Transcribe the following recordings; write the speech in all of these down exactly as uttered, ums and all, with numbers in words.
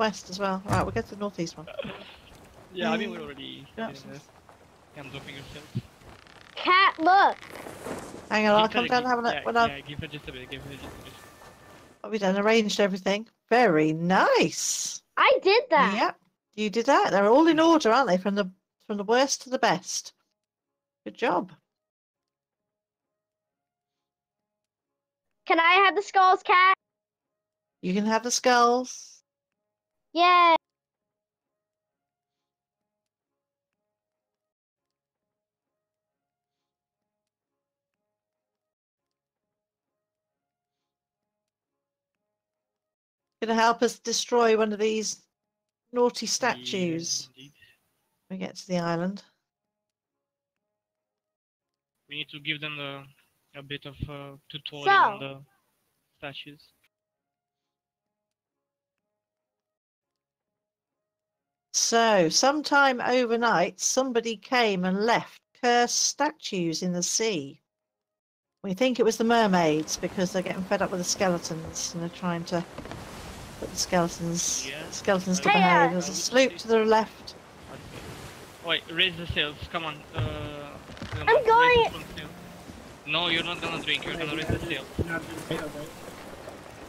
west as well. Alright, we'll go to the northeast one. Yeah, I mean, we're already yeah. in this. I'm dropping your shield. Cat, look! Hang on, give I'll come down and have a look. Yeah, well, yeah, give her just a bit, give her just a bit. I'll be done, arranged everything. Very nice! I did that! Yep, you did that. They're all in order, aren't they? From the from the worst to the best. Good job. Can I have the skulls, Cat? You can have the skulls. Yay! Gonna help us destroy one of these naughty statues. Indeed. When we get to the island. We need to give them the, a bit of a tutorial so, on the statues. So, sometime overnight, somebody came and left cursed statues in the sea. We think it was the mermaids because they're getting fed up with the skeletons and they're trying to. But the skeletons, yeah. the skeletons to the hey, There's a sloop to the left. Wait, raise the sails. Come on. Uh, I'm going. No, you're not gonna drink. You're gonna raise the sails.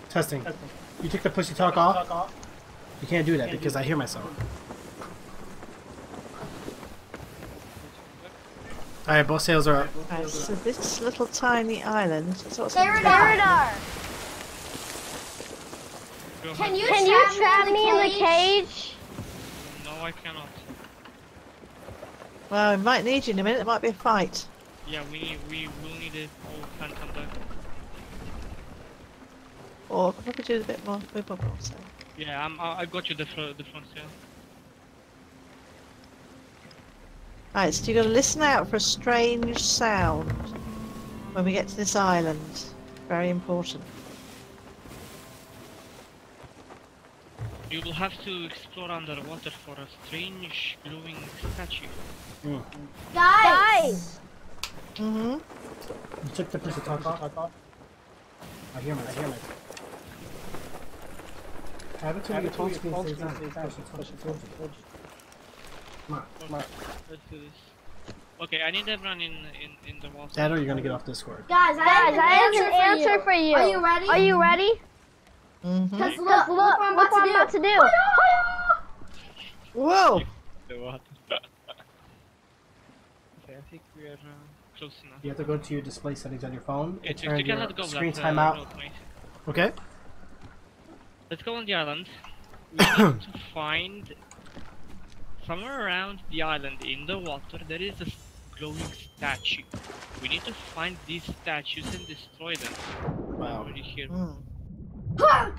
Testing. Testing. You took the pussy talk off. off. You can't do that can't because do I hear myself. All right, both sails are up. Right, so this little tiny island. Eridar. Can you, Can you trap me in the, me in the cage? No, I cannot. Well, we might need you in a minute. There might be a fight. Yeah, we we will need it. Or can come back. Or I could do a bit more. Move up also. Yeah, I'm. I got you the front, the front sail. Alright, so you got to listen out for a strange sound when we get to this island. Very important. You will have to explore underwater for a strange glowing statue. Mm. Guys! Mm-hmm. You took the piece of talk off. I hear myself. I hear myself. I have it to your phone screen. Come on, come on. Let's do this. Okay, I need everyone in, in, in the water. Dad, or you're gonna get off Discord. Guys, I have, Guys, an, I have answer an answer for you. for you. Are you ready? Are you ready? Mm-hmm. Cause look, look, look what I'm about, what to, I'm do. about to do. Whoa! Okay, I think we are uh, close enough. You have to go to your display settings on your phone and turn you your go screen time uh, out. Okay. Let's go on the island. We need to find somewhere around the island in the water there is a glowing statue. We need to find these statues and destroy them. Wow. Wow.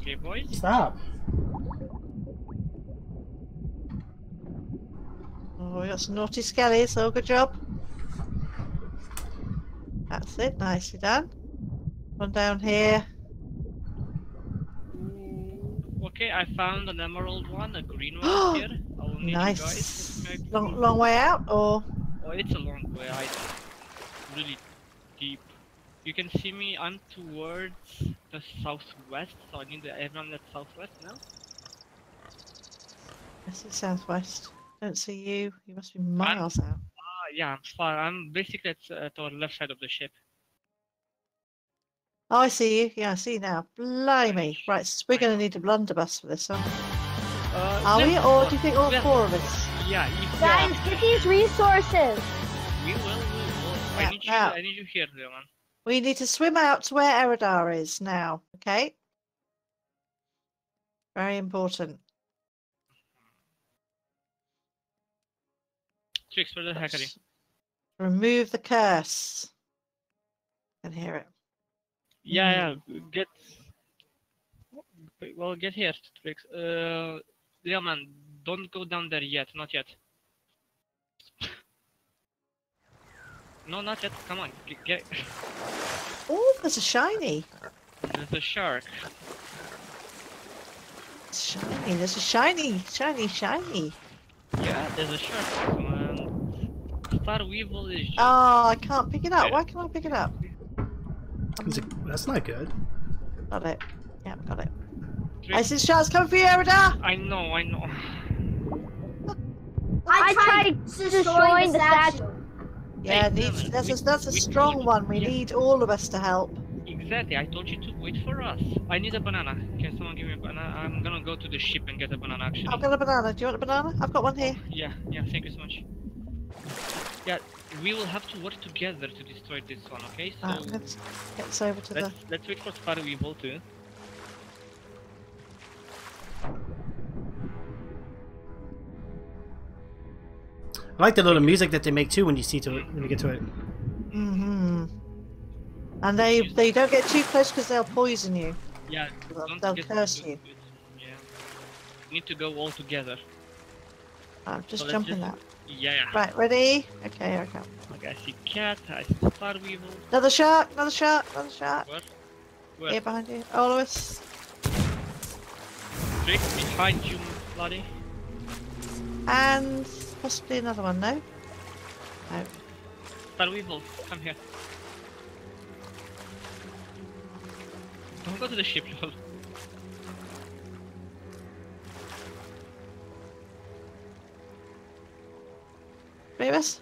Okay, boys. Stop. Oh, we got some naughty skellies, so good job. That's it, nicely done. One down here. Okay, I found an emerald one, a green one here. I will need nice. You guys. Long, long way out, or? Oh, it's a long way out. Really deep. You can see me, I'm towards the southwest, so I need everyone that's southwest now. I see southwest. Don't see you. You must be miles I'm, out. Uh, yeah, I'm far. I'm basically at, at our left side of the ship. Oh, I see you. Yeah, I see you now. Blimey. Right, so we're going to need a blunderbuss for this, aren't we? Uh, Are we, or do you think all four of us? Yeah. If, Guys, yeah. get these resources. We will. We will. Yeah, I, need you, I need you here, man. We need to swim out to where Eridar is now, okay? Very important. Trix, where the heck are you? Remove the curse. I can hear it. Yeah, yeah. Get... Well, get here, Trix. Uh, yeah, man, don't go down there yet. Not yet. No, not yet. Come on, get it. Oh, there's a shiny. There's a shark. It's shiny. There's a shiny, shiny, shiny. Yeah, there's a shark. Man. Star Weevil is. Just... Oh, I can't pick it up. Why can't I pick it up? That's not good. Got it. Yeah, got it. I see shots coming for you, Eridar! I know, I know. I tried destroying the statue. Yeah, these, that's, a, that's a strong one. We need all of us to help. Exactly, I told you to wait for us. I need a banana. Can someone give me a banana? I'm gonna go to the ship and get a banana, actually. I've got a banana. Do you want a banana? I've got one here. Yeah, yeah, thank you so much. Yeah, we will have to work together to destroy this one, okay? So right, let's get over to let's, the... Let's wait for Star Weevil too. I like the little music that they make too when you see to it, when you get to it. Mm-hmm. And they they don't get too close because they'll poison you. Yeah. Don't they'll curse you. Yeah. We need to go all together. I'm just so jumping just... up. Yeah. Right, ready? Okay, here I come. Okay, I see Cat, I see Star Weevil. Another shark, another shark, another shark. Where? Where? Here behind you. All of us. Trix behind you, bloody. And... possibly another one, no? No. Star Weevil, come here. Don't go to the ship, lol. Remus?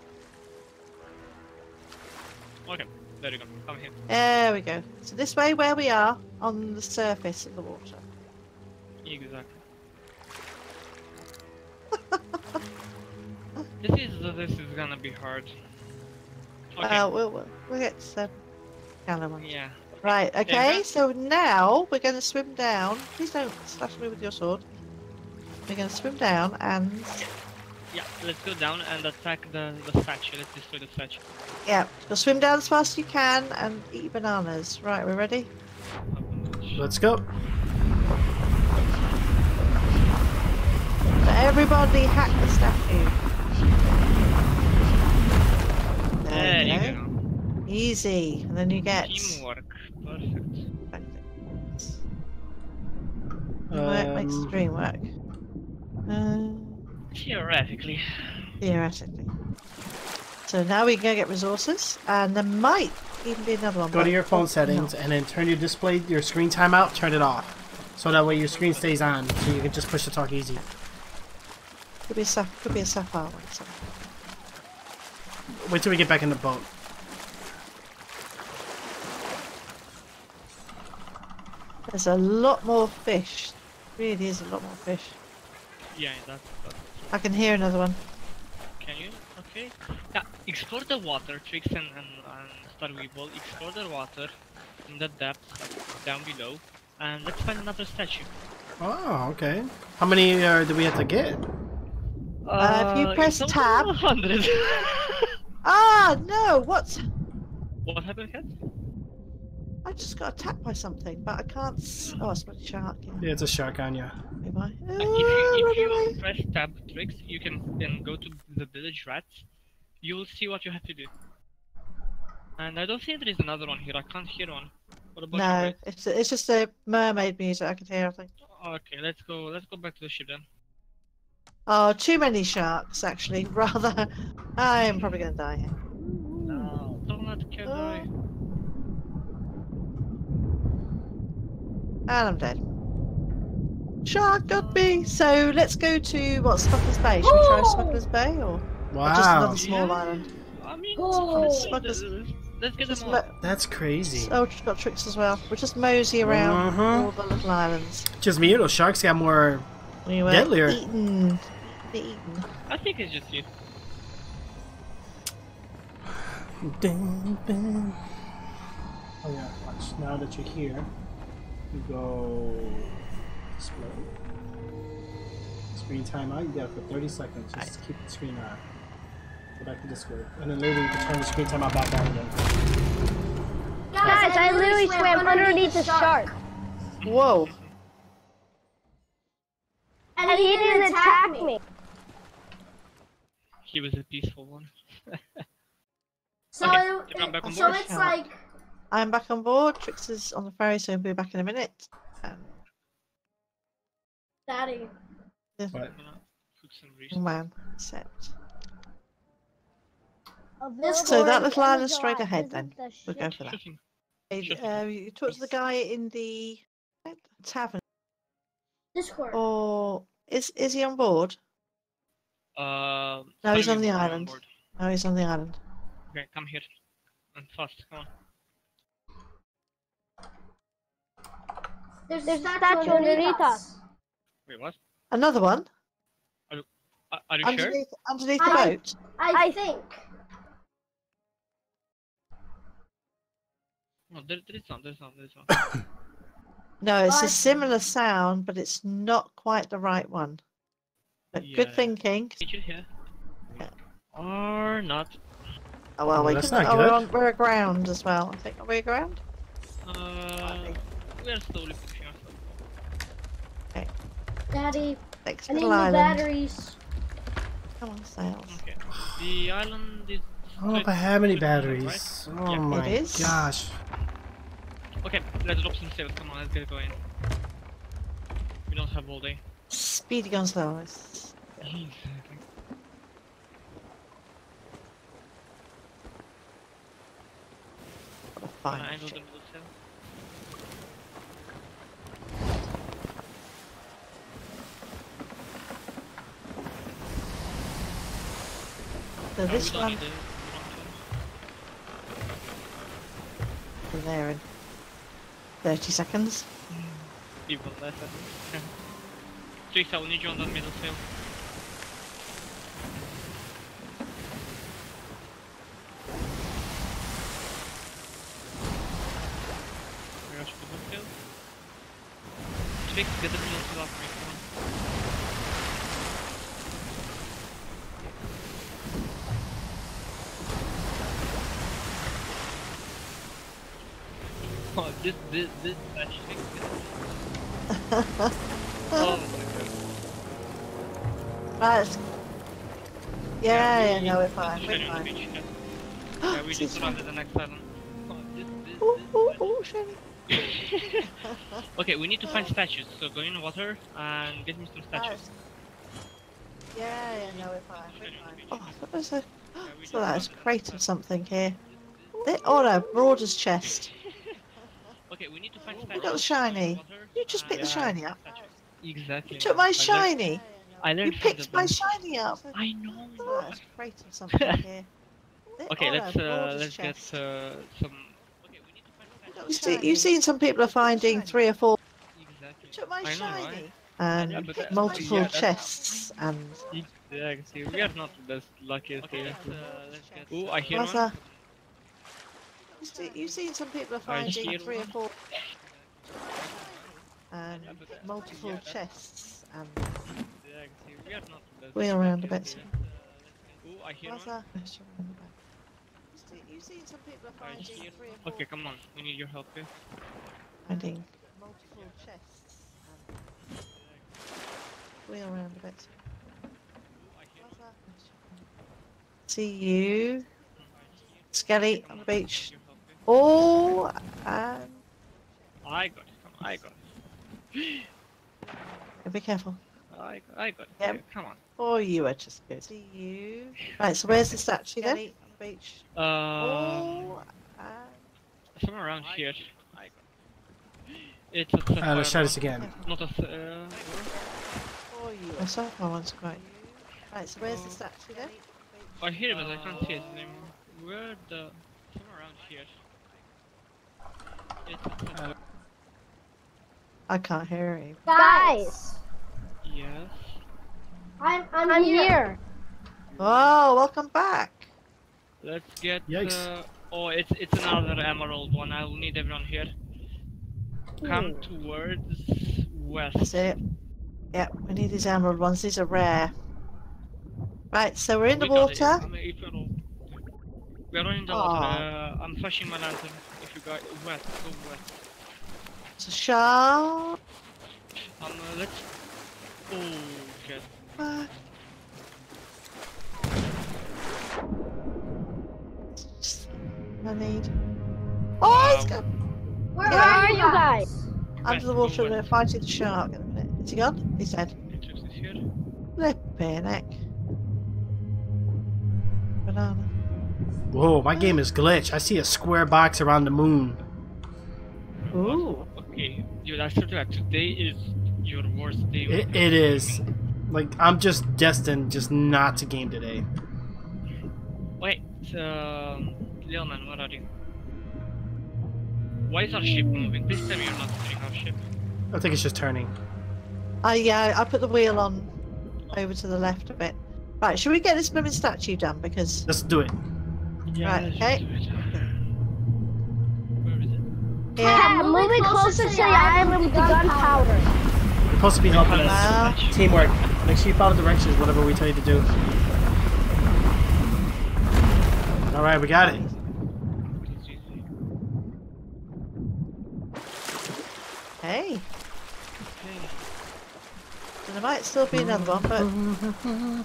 Okay, there you go. Come here. There we go. So this way where we are, on the surface of the water. Exactly. This is this is gonna be hard. Okay. Uh, we'll, we'll, we'll get some yellow ones. Yeah. Right, okay, so now we're gonna swim down. Please don't slash me with your sword. We're gonna swim down and... Yeah, let's go down and attack the, the statue. Let's destroy the statue. Yeah, you'll swim down as fast as you can and eat bananas. Right, we're ready? Let's go. So everybody hack the statue. There you know. go. Easy, and then you get teamwork. Perfect. Um, work makes the dream work. Uh, theoretically. Theoretically. So now we can go get resources, and there might even be another one. Go to your phone settings, no. and then turn your display, your screen time out. Turn it off, so that way your screen stays on, so you can just push the talk easy. Could be a could be a sapphire one. Something. Wait till we get back in the boat. There's a lot more fish. There really is a lot more fish. Yeah, that's... that's... I can hear another one. Can you? Okay. Yeah, explore the water, Trix and, and, and Star Weevil. Explore the water in the depth down below. And let's find another statue. Oh, okay. How many uh, do we have to get? Uh, uh, if you press tab... one hundred. Ah, no, what's... What happened, Cat? I just got attacked by something, but I can't... Oh, it's a shark. Yeah, yeah it's a shark on you. Am I? Oh, if you, if you right. press tab, Trix, you can then go to the village rats. You will see what you have to do. And I don't think there is another one here. I can't hear one. What about no, it's, it's just the mermaid music I can hear, I think. Okay, let's go, let's go back to the ship then. Oh, too many sharks, actually. Rather, I'm probably going to die here. No, don't let the cat die. And I'm dead. Shark got me! So let's go to, what, Spockler's Bay? Should we try Spockler's Bay, or, wow. or just another small yeah. island? I mean, oh. Spockler's... Let's get them all. That's crazy. Oh, she's got tricks as well. We'll just mosey around mm-hmm. all the little islands. Just me, those sharks got more... We were Deadlier. eaten. Eaten. I think it's just you. Ding, ding. Oh yeah, watch. Now that you're here, you go explode. Screen time out, you got it for thirty seconds. Just right. keep the screen on. Go back to Discord. And then later you can turn the screen time out back on again. Guys, I literally swam underneath the shark. Whoa. And, and he didn't attack me. me. He was a peaceful one. so okay, it, back on so it's like... I'm back on board. Trix is on the ferry, so he'll be back in a minute. Um... Daddy. Yeah. What? Oh man, except... So that little island is straight ahead then. The we'll go for that. Hey, uh, you talked to the guy in the tavern. Discord. Oh, is is he on board? Uh, no, he's on the island. No, he's on the island. Okay, come here. And fast, come on. There's, There's a statue on Eridar. Wait, what? Another one? Are you, are you underneath, sure? Underneath the I, boat? I, I think. No, there, there is one, there is one, there is one. No, it's a similar sound, but it's not quite the right one. But yeah. Good thinking. Yeah. Or not. Oh well, we can, oh, we're, on, we're aground as well. I think are we aground? Uh, we're slowly pushing ourselves. Okay. Daddy, Thanks I need the batteries. Come on, sails. Okay. The island is. Oh, but how many batteries? Right? Oh yeah. my it is. gosh. Okay, let's drop some sails. Come on, let's get it going. We don't have all day. Speed guns though. Fine. I angled them to the sail. So no, this one. We're there in thirty seconds. People there. Trix, I will need you on that middle sail. Trix, get the middle sail up for me, come on. Oh, this, this, this, actually. Oh. Right. Yeah, yeah, yeah, no, we're fine. We're fine. Beach, yeah. Yeah, we just landed the next island. Oh, this, this, ooh, this, ooh, ooh, shiny. Okay, we need to find statues, so go in the water and get me some statues. Yeah, yeah, no, we're fine. We're fine. Oh, I thought there was a, yeah, so that was a crate or something here. They... Oh no, Broader's chest. Okay, we need to find statues. We got the shiny. You just picked uh, the shiny up. Exactly. You took my shiny. I you picked my shiny up. I know. Oh, that's great or something here. Okay, let's uh, let's chest. get uh, some. Okay, we need to find you see, you've seen some people are finding three or four. Exactly. You took my I shiny know, right? and yeah, picked that, multiple yeah, chests and. Yeah, I can see we are not the luckiest okay, here. Uh, let's get... Ooh, I hear one. You see, you've seen some people are finding three one. or four and yeah, multiple yeah, chests and. We're around a bit. Ooh, I hear one. You've seen some people are finding three or four. Okay, come on. We need your help here. Finding multiple chests. We're around a bit. See you. Skelly on the beach. Oh, and... I got it. Come on, I got it. Be careful. I, I got it. Yep. Okay, come on. Oh, you are just good. See you. Right, so where's the statue then? On the beach. Uh, oh, uh, somewhere around I here. I got it. It's a uh, let's try this again. Not a. Uh, oh, you. I saw that one's quite. Right, so where's oh. the statue then? I hear it, but I can't see it anymore. Where the? Somewhere around here. It's a uh, I can't hear it. Guys. Yes. I'm I'm, I'm here. here. Oh, welcome back. Let's get. Yikes. Uh, oh, it's it's another emerald one. I'll need everyone here. Come Ooh. towards west. That's it. Yeah, we need these emerald ones. These are rare. Right, so we're in we the water. We're in the Aww. water. Uh, I'm flashing my lantern. If you guys west, go west. So shall. Um, uh, let's. Oh, shit. Uh, just, I need... Oh, wow. He's got... Where yeah, are you guys? Under the water and they're fighting the shark in a minute. Is he gone? He's dead. Flippin' heck. Banana. Whoa, my game is glitch. I see a square box around the moon. Ooh. Okay, dude, I swear to God, today is... your worst day. It, it is. Like, I'm just destined just not to game today. Wait, uh, Leonan, where are you? Why is our ship moving? Please tell me you're not turning our ship. I think it's just turning. Uh, yeah, I put the wheel on over to the left a bit. Right, should we get this blooming statue done? Because let's do it. Yeah, right, okay. Do it. Where is it? Yeah, yeah moving closer, closer to the island with the gunpowder. You're supposed to be helping us. Uh, Teamwork. Make sure you follow directions, whatever we tell you to do. Alright, we got it. Hey. There might still be another one,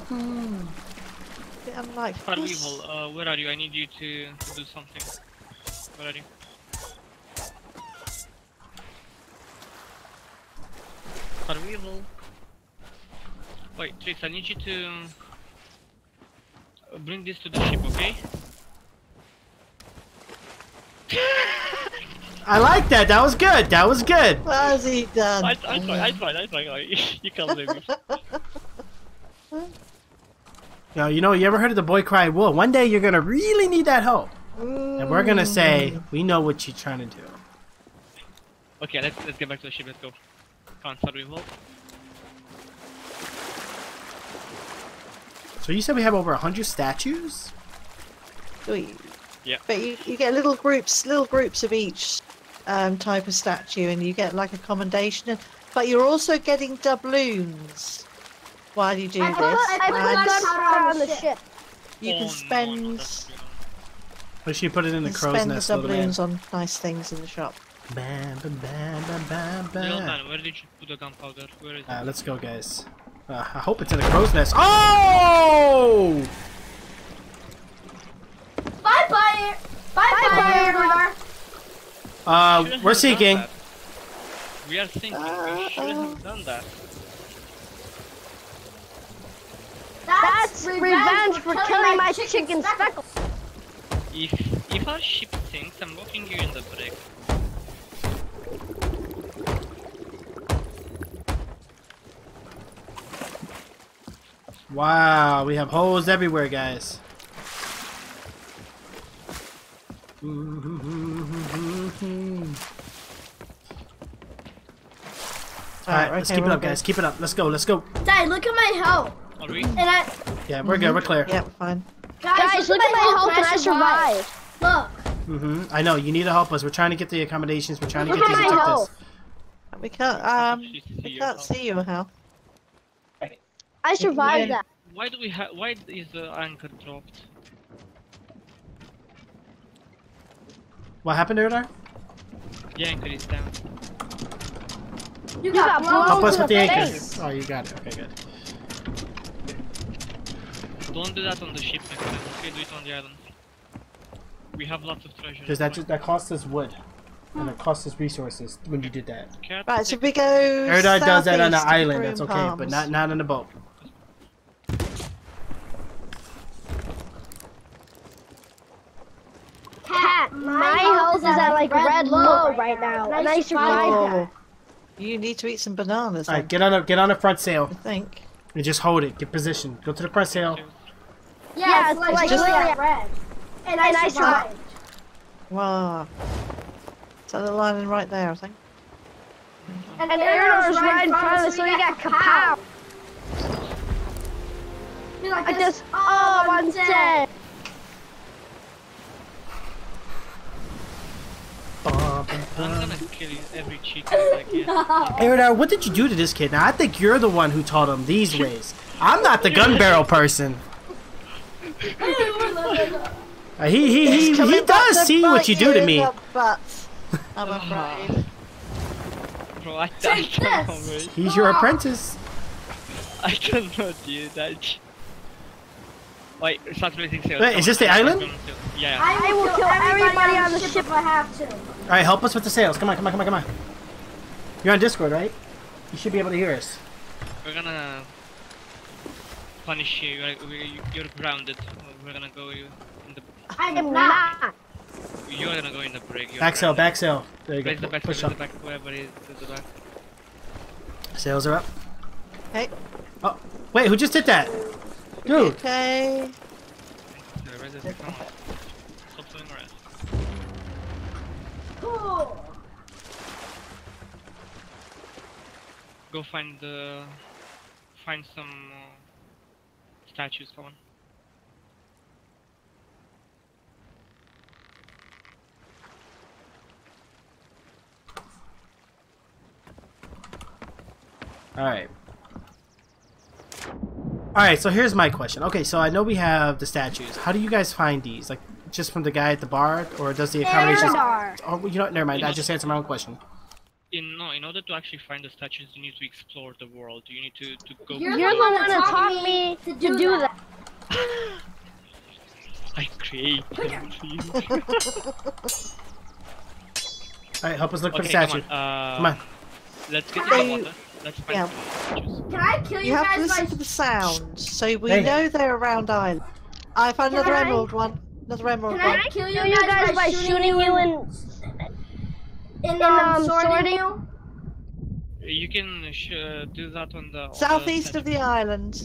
but I'm like, Star Weevil, uh, where are you? I need you to do something. Where are you? Star Weevil. Wait, Trix, I need you to bring this to the ship, okay? I like that. That was good. That was good. How's he done? I tried. I tried. I tried. You can't leave me. Yo, you know, you ever heard of the boy cry wolf? One day you're gonna really need that help, mm. and we're gonna say we know what you're trying to do. Okay, let's let's get back to the ship. Let's go. Can't start with wolf. So you said we have over a hundred statues. Wait. Yeah. But you you get little groups, little groups of each. Um, type of statue, and you get like a commendation, but you're also getting doubloons while you do I this. Put, I put gunpowder on the ship. You oh, can spend. We should put it in the crow's spend nest. Spend the doubloons on nice things in the shop. Bam, bam, bam, bam, bam, bam. Where did you put the gunpowder? Where is uh, it? Let's go, guys. Uh, I hope it's in the crow's nest. Oh! Bye, fire! Bye, fire! Uh, we we're seeking. We are thinking. Uh, we should have done that. That's, that's revenge for killing my chicken, chicken speckles. If if our ship sinks, I'm locking you in the brick. Wow, we have holes everywhere, guys. Alright, let's keep it up, guys. Keep it up. Let's go. Let's go. Guys, look at my health. Are we? And I... Yeah, we're mm-hmm. good. We're clear. Yeah, we're fine. Guys, guys look, look at my health, health and I survived. survived. Look. Mm-hmm. I know. You need to help us. We're trying to get the accommodations. We're trying look to get these detectives. We can't. Um, we can't see your health. I survived why, that. Why do we have? Why is the anchor dropped? What happened, Eridar? The anchor is down. You got blown Help us with the anchors. Oh, you got it. Okay, good. Don't do that on the ship, actually. Okay, do it on the island. We have lots of treasure. Because that, that cost us wood. Hmm. And it cost us resources when you did that. Right, should we go Eridar does that on the island, that's okay, palms. but not, not on the boat. Cat, my, my house is at like red, red low right, right now, and I survived oh. that. You need to eat some bananas. Alright, get on a get on a front sail. I think. And just hold it. Get positioned. Go to the front sail. Yeah, yeah it's like, like just like red. And, and I survived. Wow. Is that the lining right there? I think. And Eridar's right in front of us, so we got kapow. You're like I just. Oh, I'm dead. I'm gonna kill every cheek I can. Eridar, what did you do to this kid? Now, I think you're the one who taught him these ways. I'm not the gun barrel person. uh, he he, he, he does see what you do to me. I'm afraid. Bro, I don't know, he's your apprentice. I cannot do that. Wait, it's not really safe. Wait, is this the island? Yeah. I will kill everybody on the ship if I have to. Alright, help us with the sails. Come on, come on, come on, come on. You're on Discord, right? You should be able to hear us. We're gonna punish you. You're, you're grounded. We're gonna go in the... I am not! You're gonna go in the brig. Back sail, back sail. There you go. Place the back sail, wherever it is, the back. Sales are up. Hey. Oh, wait, who just did that? Dude. Okay. Stop doing red. Cool. Go find the... Find some uh, statues, come on. Alright. Alright, so here's my question. Okay, so I know we have the statues. How do you guys find these? Like, just from the guy at the bar? Or does the accommodations... Eridar. Oh, you know what? Never mind. I just answered my own question. In, no, in order to actually find the statues, you need to explore the world. You need to, to go... You're the one that taught me to do, to do that. that. I create everything. Alright, help us look okay, for the statue. Come on. Uh, come on. Let's get the water. Let's find yeah. the Can I kill you, you guys? You have to listen by... to the sound, so we hey. know they're around island. I found Can another I... emerald one. Another emerald Can one. Can I kill you, you guys, guys by shooting you and... In um, sorting you? You can sh uh, do that on the... Southeast of the island.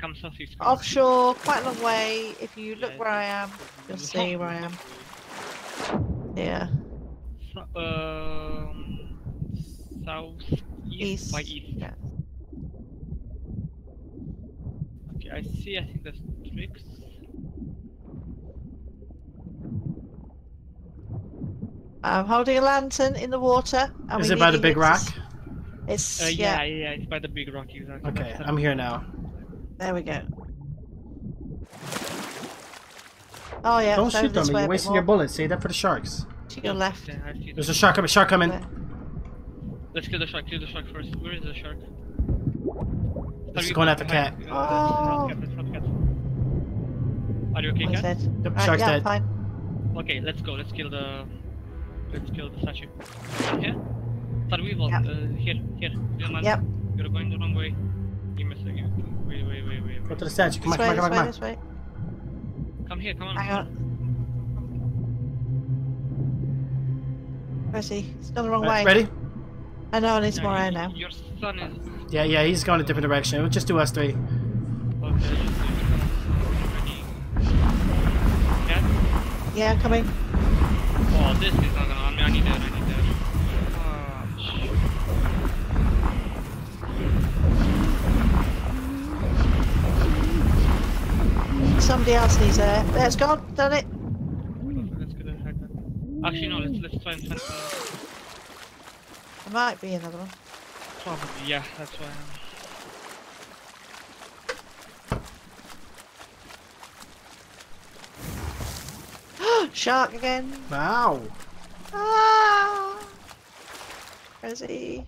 Come southeast. Offshore, quite a long way. If you look yeah, where I am, you'll see where I am. Yeah. So, um, southeast by east. Yeah. Okay, I see, I think there's Trix. I'm holding a lantern in the water. Is it by the big rock? It's uh, yeah. yeah, yeah, it's by the big rock, exactly. Okay, I'm here now. There we go. Oh yeah. Don't shoot them. You're wasting your bullets. Save that for the sharks. To your left. There's a shark coming. Shark coming. Let's kill the shark. Kill the shark first. Where is the shark? It's going after Cat. Oh. Are you okay, Cat? Yep, shark's dead. Okay, let's go. Let's kill the. Let's kill the statue. Here? Star Weevil, yep. uh, here, here. Leonard, yep. You're going the wrong way. You missed again. Wait, wait, wait, wait. Go to the statue. Come on, come on, come on. This way, come here, come on. Hang on. Where's he? He's going the wrong right, way. Ready? I know, I need some more air now. Your son is... Yeah, yeah, he's going a different direction. We'll just do us three. Okay. Yeah? Yeah, I'm coming. Oh, this is not gonna on me. I need that. I need that. Oh, somebody else needs air. There's gone. Done it. Let's go ahead. Actually, no. Let's let's try and find. There might be another one. Probably. Yeah. That's why. Shark again. Wow. Ah. Where's he?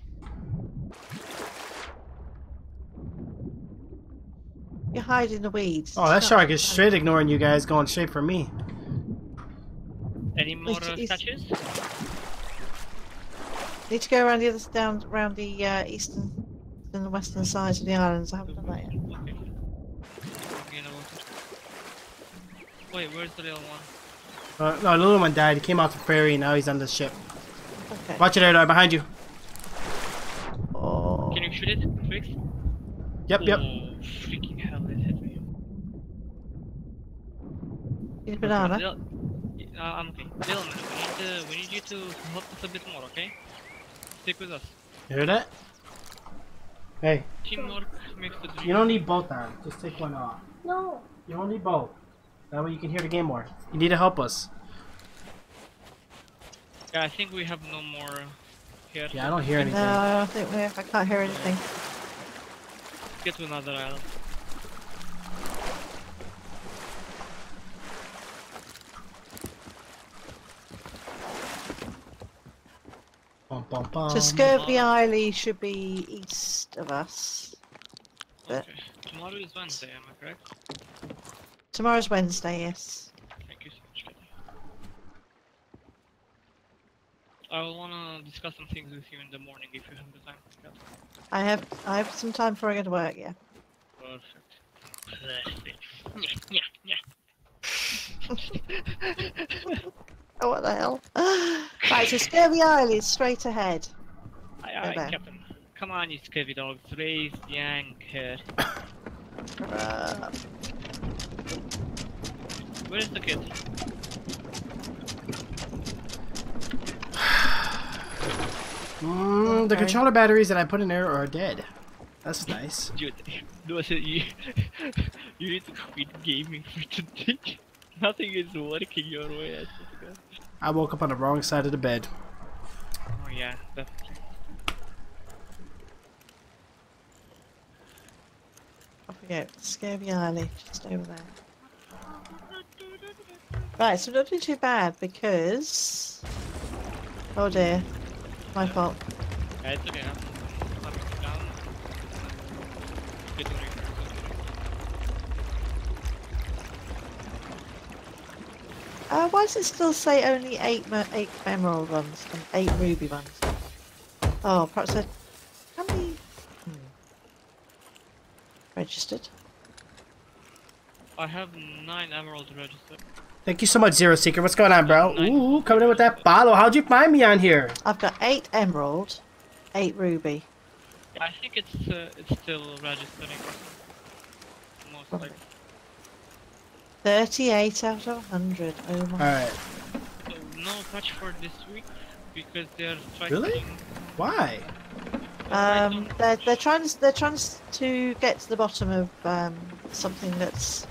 You're hiding the weeds. Oh, that shark is straight ignoring you guys, going straight for me. Any more uh, statues? Need to go around the other down around the uh, eastern and the western sides of the islands. I haven't done that yet. Wait, where's the little one? Uh, no, the little one died. He came off the ferry and now he's on the ship. Okay. Watch it, Eridar, behind you. Oh. Can you shoot it, Trix? Yep, oh, yep. Freaking hell, it hit me. Need a banana? Uh, I'm okay. Little man, we need, uh, we need you to help us a bit more, okay? Stick with us. You hear that? Hey. Teamwork makes the dream. You don't need both on. Just take one off. No. You don't need both. That way you can hear the game more. You need to help us. Yeah, I think we have no more here. Yeah, I don't hear anything. No, I don't think we have. I can't hear anything. Let's get to another island. Bum, bum, bum. So Scurvy Isle should be east of us. But... Okay. Tomorrow is Wednesday, am I correct? Tomorrow's Wednesday, yes. Thank you so much, Katie. I will want to discuss some things with you in the morning if you have the time. I have, I have some time before I go to work, yeah. Perfect. Yeah, yeah, yeah. Oh, what the hell? Right, so Scurvy Isle is straight ahead. Aye, aye, Captain. come on, you scurvy dogs, raise the anchor. uh. Where's the kid? Mm, okay. The controller batteries that I put in there are dead. That's nice. Dude, no, so you, you need to quit gaming for today. Nothing is working your way. I, I woke up on the wrong side of the bed. Oh yeah, definitely. Off we go. Scurvy Isle, just over there. Right, so not doing too bad because... Oh dear. My fault. Yeah, it's okay now. Uh, why does it still say only eight eight emerald ones and eight ruby ones? Oh, perhaps I can be registered. I have nine emeralds registered. Thank you so much, Zero Seeker. What's going on, bro? Ooh, coming in with that bottle. How'd you find me on here? I've got eight emerald, eight ruby. I think it's uh, it's still registering. Most likely. thirty-eight out of one hundred. Oh my. Alright. So no patch for this week because they're trying. Really? Why? Um, they're they're trying to, they're trying to get to the bottom of um something that's.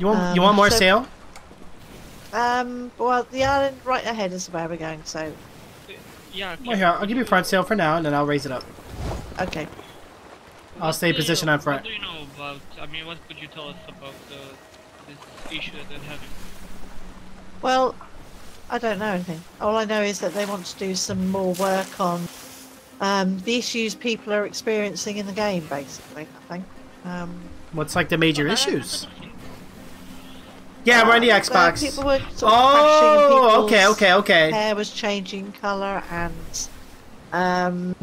You want um, you want more so, sail? Um. Well, the island right ahead is where we're going. So. Yeah. Okay. Well, here, I'll give you front sail for now, and then I'll raise it up. Okay. I'll stay positioned on front. What do you know about, I mean, what could you tell us about the, this issue that they're having? Well, I don't know anything. All I know is that they want to do some more work on um, the issues people are experiencing in the game, basically, I think. Um, What's like the major issues? Yeah, uh, we're on the Xbox. People were sort of oh, crashing and okay, okay, okay. Hair was changing colour and... Um,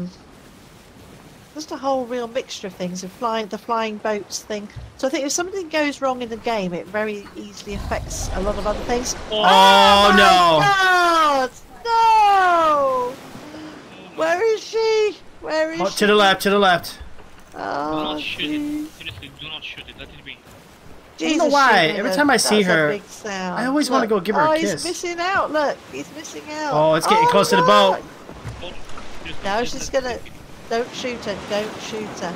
Just a whole real mixture of things, and flying the flying boats thing. So I think if something goes wrong in the game, it very easily affects a lot of other things. Oh, oh no! God! No! Where is she? Where is oh, she? To the left, to the left. Oh, do not shoot geez. it. Seriously, do not shoot it. Let it be. Jesus, I don't know why. Every time I see her, I always look, want to go give her oh, a kiss. Oh, he's missing out. Look, he's missing out. Oh, it's getting oh, close God. to the boat. Now she's gonna. Don't shoot her, don't shoot her.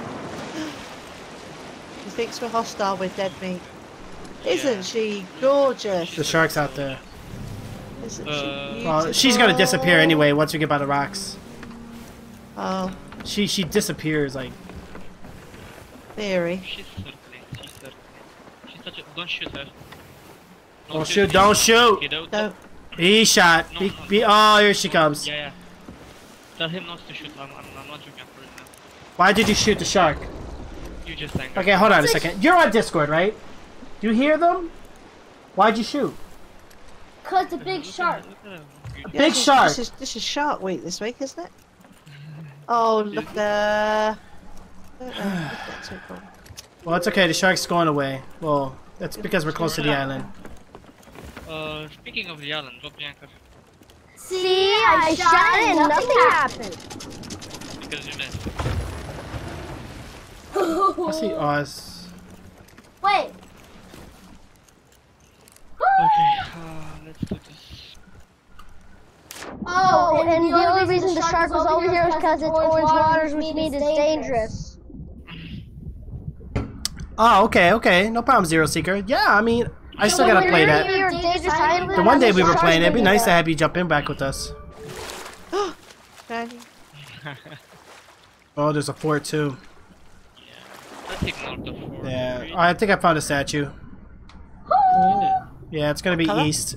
She thinks we're hostile with dead meat. Isn't she gorgeous? The shark's out there. Isn't uh, she beautiful? Well, she's gonna disappear anyway once we get by the rocks. Oh. She she disappears like... Theory. She's circling, she's circling. She's such a... Don't shoot her. Don't, don't shoot, don't shoot! Okay, don't, don't. Be shot. No, be, no, be, oh, here she comes. Yeah, yeah. Tell him not to shoot. I'm, I'm, I'm not joking for him. Why did you shoot the shark? You just sang. Okay, hold on a second. You're on Discord, right? Do you hear them? Why'd you shoot? Cause the big shark. A big this shark. Is, this, is, this is shark week this week, isn't it? Oh look there. Well, it's okay. The shark's going away. Well, that's because we're close to the island. Uh, speaking of the island, drop the anchor. See, I, I shot, shot it and nothing happened. Because you missed. I see Oz. Wait. Okay, uh, let's do this. Oh, and, and the only reason the shark was over here is because it's orange waters, which means it's dangerous. Oh, okay, okay. No problem, Zero Seeker. Yeah, I mean... I still gotta play that. The one day we were playing, it'd be nice to have you jump in back with us. Oh, there's a fort too. Yeah, I think I found a statue. Yeah, it's gonna be east.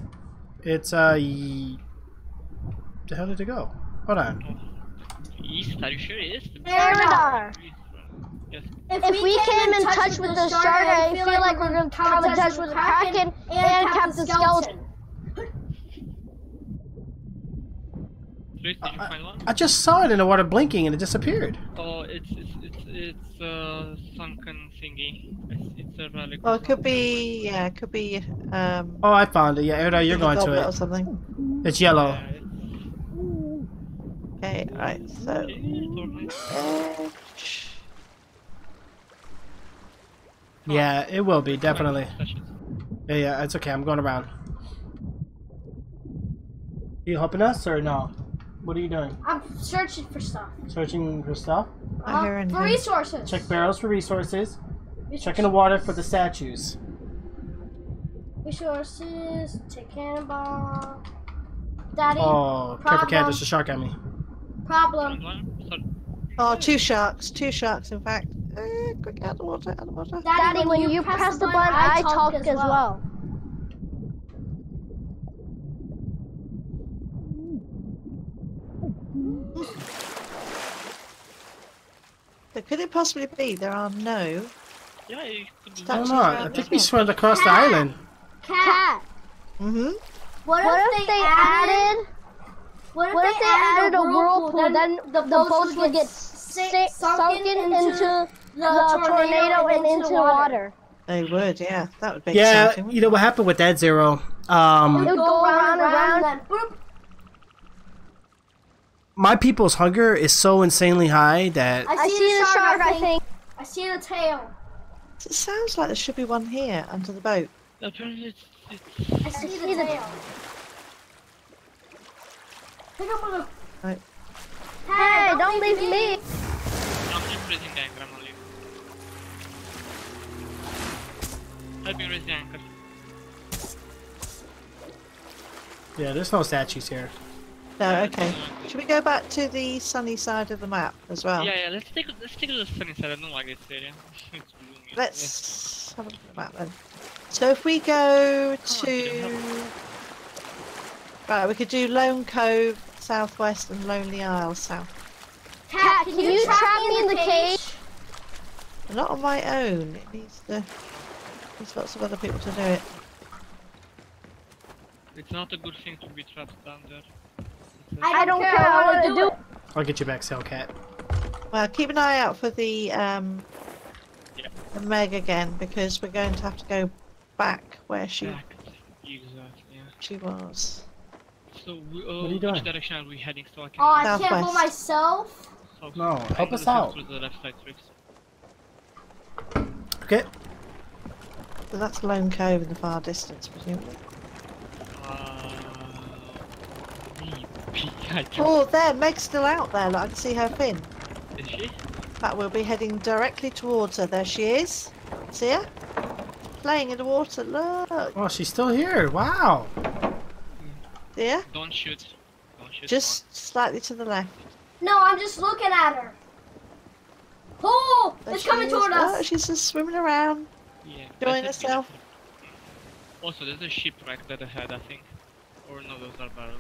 It's uh, the hell did it go? Hold on. East? Are you sure it is? Eridar. Yes. If, if we, we came in touch, touch with, with the shark, I feel like, like we're going to come in touch with the Kraken and, and Captain Skeleton. I, I just saw it in the water blinking and it disappeared. Oh, it's it's it's, it's a sunken thingy. It's, it's a relic. Oh, it could be yeah, it could be um. Oh, I found it. Yeah, Eridar, you're going to it. Or something. It's yellow. Yeah, it's... Okay, alright, so... yeah, it will be, definitely. Yeah, yeah, it's okay, I'm going around. Are you helping us or no? What are you doing? I'm searching for stuff. Searching for stuff? Uh, for resources. Check barrels for resources. resources. Check in the water for the statues. Resources, take cannonball. Daddy, oh, careful cat, there's a shark at me. Problem. Oh, two sharks, two sharks in fact. Uh, quick, out the water, out the water. Daddy, Daddy when you, you press, press the button, I talk, talk as well. well. So could it possibly be there are no yeah, it could be. I don't know, I think we swam across cat. the island. Cat! Mm-hmm. What, what if, if they added... What if, what if they added, added a whirlpool, whirlpool then the, the boats would get sunk sunken into, into the, the tornado and into water. water? They would, yeah. That would be Yeah, exciting. You know what happened with that, Zero? Um, it would go around and around, around and then... My people's hunger is so insanely high that... I see, I see the shark, shark I, think. I think. I see the tail. It sounds like there should be one here, under the boat. I see, I see the, the tail. tail. Pick up on the... Right. Hey, hey, don't, don't leave, leave me! I'm raising the anchor, I'm not leaving. Help me raise the anchor. Yeah, there's no statues here. No, okay. Should we go back to the sunny side of the map as well? Yeah, yeah. Let's take let's take the sunny side. I don't like this area. Let's yeah. have a look at the map then. So if we go to right, we could do Lone Cove southwest and Lonely Isle south. Cat, can you trap me in the cage? I'm not on my own. It needs the there's lots of other people to do it. It's not a good thing to be trapped down there. I don't care, I want to do it. I'll get you back, Cell Cat. Well, keep an eye out for the um, yeah. the Meg again, because we're going to have to go back where she back. Exactly, yeah. she was. So, we, uh, what are you doing? Which direction are we heading? So I can... Oh, I Southwest. can't go myself. So, no, help us out. The left side, okay. So that's Lone Cove in the far distance, presumably. Oh, there, Meg's still out there. Look, I can see her fin. Is she? But we'll be heading directly towards her. There she is. See her? Playing in the water. Look. Oh, she's still here. Wow. See her? Don't shoot. Don't shoot. Just on. slightly to the left. No, I'm just looking at her. Oh, there it's coming toward us. Oh, she's just swimming around, yeah, enjoying herself. Also, there's a shipwreck that I had, I think. Or no, those are barrels.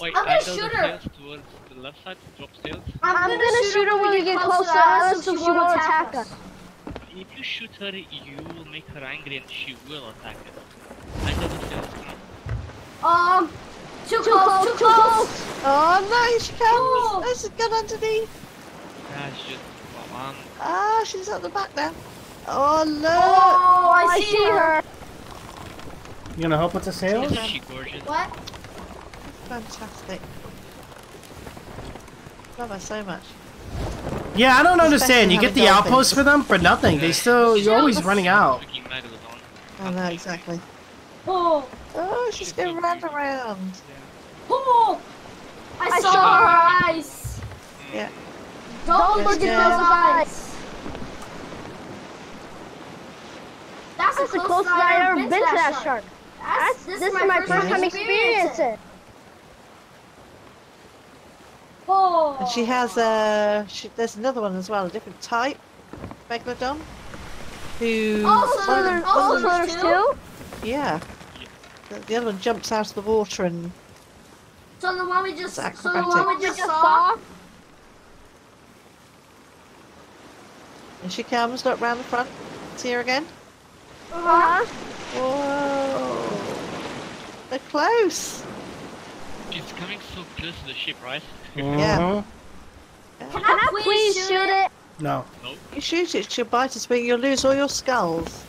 Wait, I'm gonna shoot her! Towards the left side, drop sails. I'm, I'm gonna, gonna shoot her when you get close to us so she won't attack, attack us. us. If you shoot her, you will make her angry and she will attack us. I double sails now. Um, too, too close, too close! Too close. Oh no, she comes! There's a gun underneath! Ah, she's just on. Ah, she's at the back now. Oh look! Oh, I, I see, see her. her! You gonna help with the sails? Isn't she gorgeous? What? Fantastic. Love her so much. Yeah, I don't understand. You get the outposts for them for nothing. They still, you're always running out. Oh, no, exactly. Oh, oh she's going round around. Oh, I saw her eyes. Yeah. Don't look at those eyes. That's the closest I ever been to that shark. This is my first time experiencing it. Oh. And she has a. She, there's another one as well, a different type, Megalodon. Who? Also, oh, there's, also there's two. Yeah. The, the other one jumps out of the water and. So the one we just. So the one we just saw. And she comes. Look round the front. See her again. Uh huh. Whoa. They're close. It's coming so close to the ship, right? Mm-hmm. Yeah. Can I please shoot it? No. Nope. You shoot it, she'll bite us, but you'll lose all your skulls.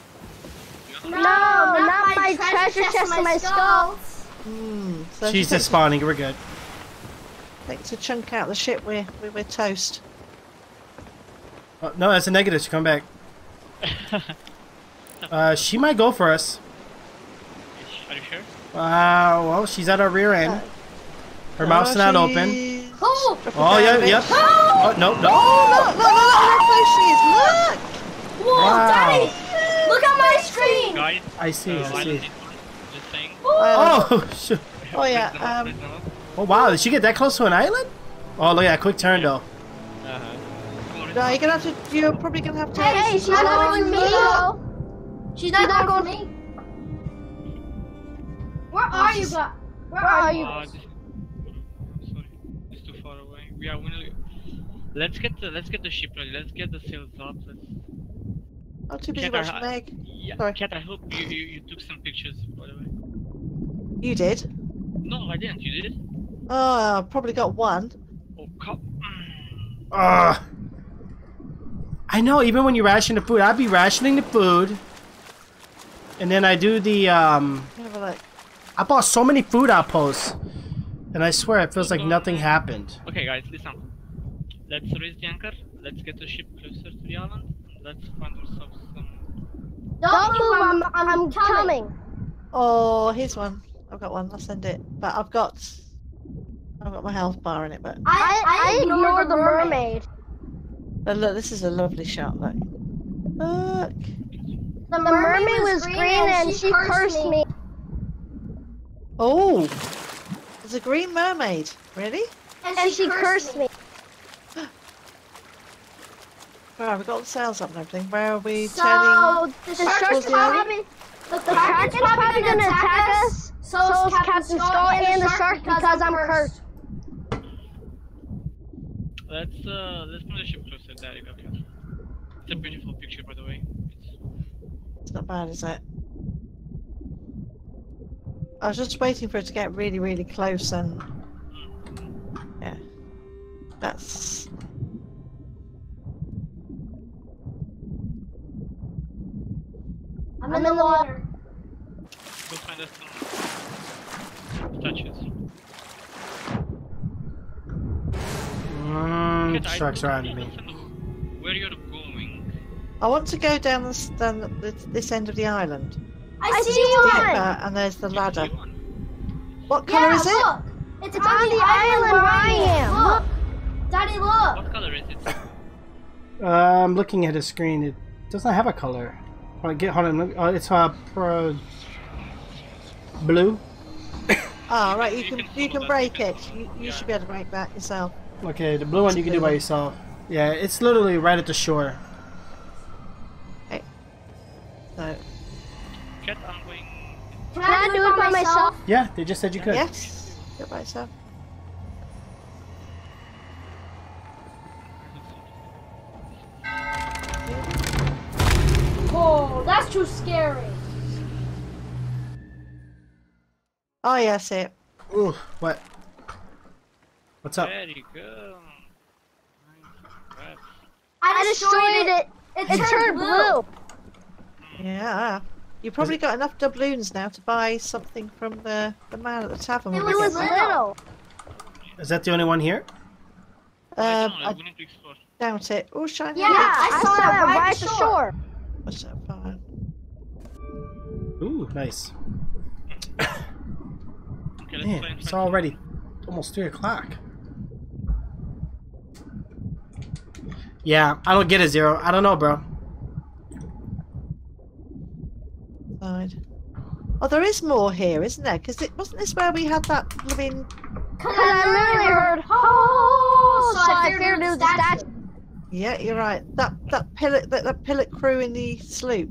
No, no not, not my, my treasure chest and my skulls. skulls. Mm, so she's despawning, we're good. Takes a chunk out of the ship, we're, we're toast. Oh, no, that's a negative, she come back. Uh, she might go for us. Are you sure? Uh, well, she's at our rear end. Her oh, mouth's she's... not open. Oh, oh yeah, yep. Yeah. Oh, oh, no, no. Oh, look, look, look at her place she is. Look! Whoa, wow. Daddy! Look at my screen! Guys, I see, uh, I see. Thing. Oh, oh, shit. Oh, yeah. Um, oh, wow, did she get that close to an island? Oh, look at that quick turn, though. Uh-huh. No, you're gonna have to, you're probably gonna have to... Hey, hey she's not going me, though. She's not, not going me. Where are oh, you, guys? Where are you? Uh, Yeah, gonna... let's get the let's get the ship ready. Let's get the sails up. Let's... I'm too busy watching Meg. Yeah, sorry. Cat, I hope you, you you took some pictures, by the way. You did? No, I didn't. You did? Oh, I probably got one. Oh, come. Uh, I know. Even when you ration the food, I'd be rationing the food, and then I do the um. Have a look. I bought so many food outposts. And I swear, it feels like um, nothing happened. Okay, guys, listen. Let's raise the anchor. Let's get the ship closer to the island. And let's find ourselves some. Don't move! I'm, I'm, I'm coming. coming. Oh, here's one. I've got one. I'll send it. But I've got, I've got my health bar in it. But I, I, I ignore the mermaid. But look, this is a lovely shot. Look. Look. The, the mermaid, mermaid was green, green and she, she cursed, cursed me. me. Oh. There's a green mermaid, really? And, and she, she cursed me. me. Right, we've got the sails up and everything. Where are we so turning? The shark's probably, the shark's probably going to attack us. So is Captain Skull and the shark because I'm cursed. Let's, uh, let's move the ship closer, Daddy. It's a beautiful picture, by the way. It's, it's not bad, is it? I was just waiting for it to get really, really close, and yeah, that's. I'm in the water. Go find us some touches. Mm, sharks around me. Where you're going? I want to go down this, down this end of the island. I, I see, see one! There, and there's the ladder. What colour yeah, is it? Look. It's, it's on, on the, the island, island where I am! Look! Daddy, look! What colour is it? uh, I'm looking at a screen. It doesn't have a colour. Right, get, hold on, look. Oh, it's uh, pro... blue. Oh, right, you, you can, can you can break it. You, you yeah. should be able to break that yourself. Okay, the blue one you can do by yourself. Yeah, it's literally right at the shore. Okay. So... Cat, I'm going... Can I do it by myself? Yeah, they just said you could. Yes, do it by yourself. Oh, that's too scary. Oh, yeah, I see it. Ooh, what? What's up? There you go. I destroyed it. It, it, it turned blue. blue. Yeah. You probably got enough doubloons now to buy something from the, the man at the tavern. It was little. Is that the only one here? Um, I doubt it. Oh, shiny. Yeah, I saw that right at the shore. What's that fire? Ooh, nice. Man, it's already almost three o'clock. Yeah, I don't get a zero. I don't know, bro. Oh, there is more here, isn't there? Because it wasn't this where we had that living. Because I literally heard, oh, so, so I feared it was the statue. Yeah, you're right. That that pilot that, that pilot crew in the sloop.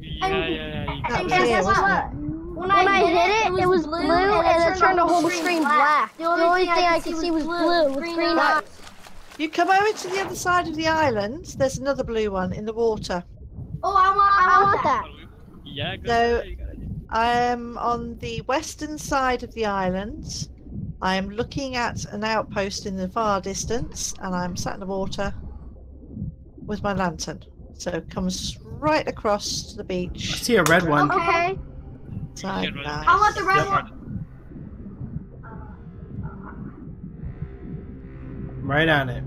Yeah, and, yeah, yeah. That and was guess what? When, when I, I hit it, it was blue, and, and it turned the whole screen black. black. The only thing I could see was blue with green, green eyes. You come over to the other side of the island. There's another blue one in the water. Oh, I want, I want that. Yeah, good. So I am on the western side of the island. I am looking at an outpost in the far distance, and I'm sat in the water with my lantern. So it comes right across to the beach. I see a red one. Oh, okay. So nice. I want the red yeah. one. Right on it.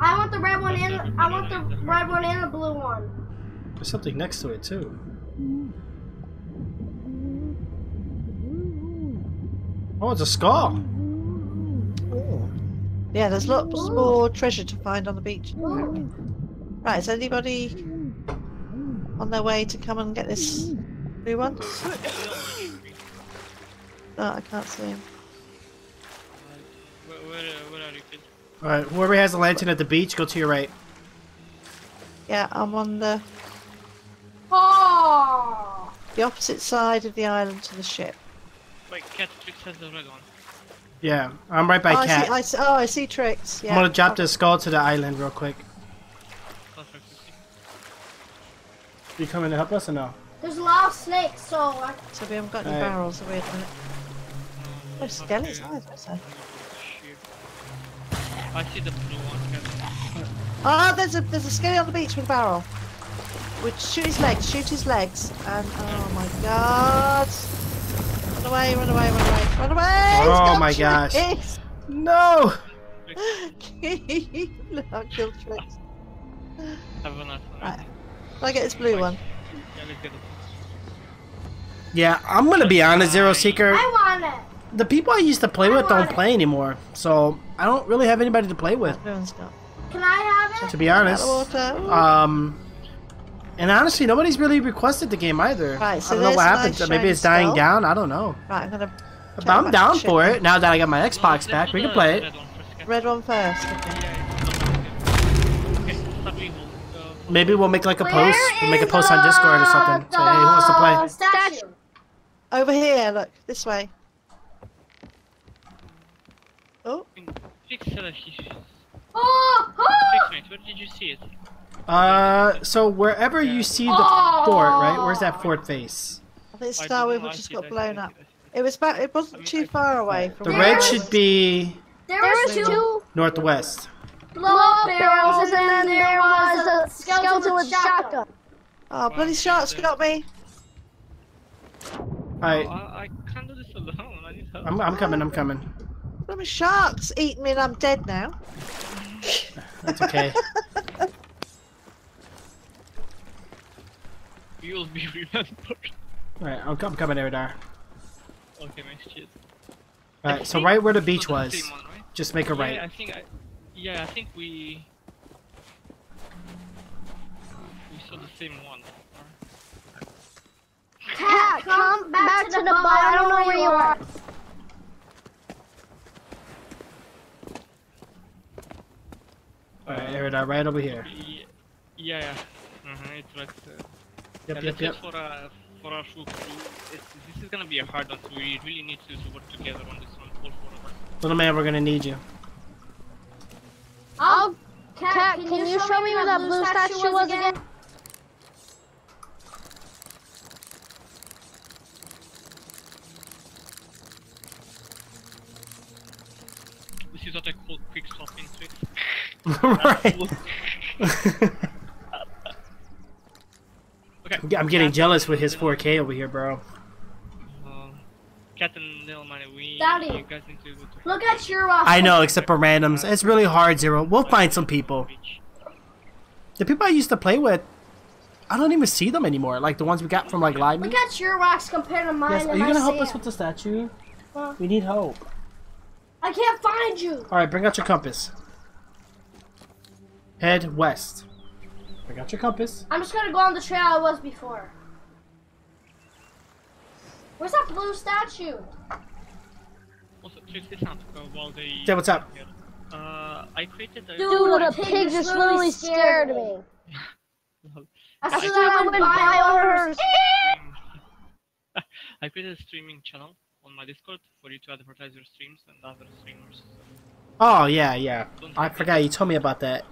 I want the red one and I want the red one and the blue one. There's something next to it too. Oh, it's a skull. Oh. Yeah, there's lots more treasure to find on the beach. Right, is anybody on their way to come and get this blue one? Oh, I can't see him. Alright, whoever has the lantern at the beach, go to your right. Yeah, I'm on the... Oh! The opposite side of the island to the ship. Wait, Cat, Trix has the red one. Yeah, I'm right by oh, Cat. I see, I see, oh, I see Trix. Yeah. I'm gonna drop this skull to the island real quick. You coming to help us or no? There's a lot of snakes, so... I... So we haven't got any right. barrels, wait a minute. There's skeletons either, is there? I see the blue one. Ah, oh, there's a there's a skelly on the beach with a barrel. Would shoot his legs, shoot his legs, and oh my god! Run away, run away, run away, run away! Oh my gosh! Tricks. No! I killed Trix. Right. Can I get this blue one? Yeah, I'm gonna be honest, Zero Seeker. I want it. The people I used to play with don't play anymore, so I don't really have anybody to play with. Can I have it? To be honest, um, and honestly, nobody's really requested the game either. Right, so I don't know what happened. Maybe it's dying down. I don't know. Right, I'm gonna. But I'm down for it now that I got my Xbox back. We can play it. Red one first. Okay. Maybe we'll make like a post. We'll make a post on Discord or something. Say, hey, who wants to play? Over here. Look this way. Oh. Oh, oh. Where did you see it? Uh, so wherever you see the oh. fort, right? Where's that fort face? I think Star Weevil just got blown up. It was back. It wasn't I mean, too far away. From the there red was, should be. There was two northwest. Blow barrels, and then there was a skeleton with shotgun. Oh, bloody sharks got me! Alright. I can't do this alone. I need help. I'm, I'm coming. I'm coming. Well, my sharks eating me and I'm dead now. That's okay. You'll be remembered. Alright, I'm, I'm coming, Eridar. Okay, nice, cheers. Alright, so right where the beach was, the one, right? Just make a yeah, right. I think I, yeah, I think we... We saw the same one. Cat, come back, back to, to the, the bar. bar, I don't know where you are. Alright, Eridar, right over here. Yeah, yeah. Uh-huh, it's right there. Yep, yeah, yep, yep. For our, for our shoot, this is gonna be a hard one, so we really need to work together on this one. All four of us. Little man, we're gonna need you. Oh, Cat, Cat can, can you, you show, show me where that blue statue, statue was again? again? This is what I call quick stop in Twitch. Right. Okay. I'm getting jealous with his four K over here, bro. Uh, Captain Lil Money, we Daddy. You guys need to go to look at your uh, I know, except for randoms. It's really hard, Zero. We'll find some people. The people I used to play with, I don't even see them anymore. Like the ones we got from like live. Look at your rocks compared to mine. Yes, are you gonna help us with the statue? Huh? We need help. I can't find you. Alright, bring out your compass. Head west. I got your compass. I'm just gonna go on the trail I was before. Where's that blue statue? What's up, yeah, what's up? Uh, I created a... Dude, the pig, pig just literally scared, scared me. As soon as I went by on hers. I created a streaming channel on my Discord for you to advertise your streams and other streamers. Oh, yeah, yeah. I forgot you told me about that.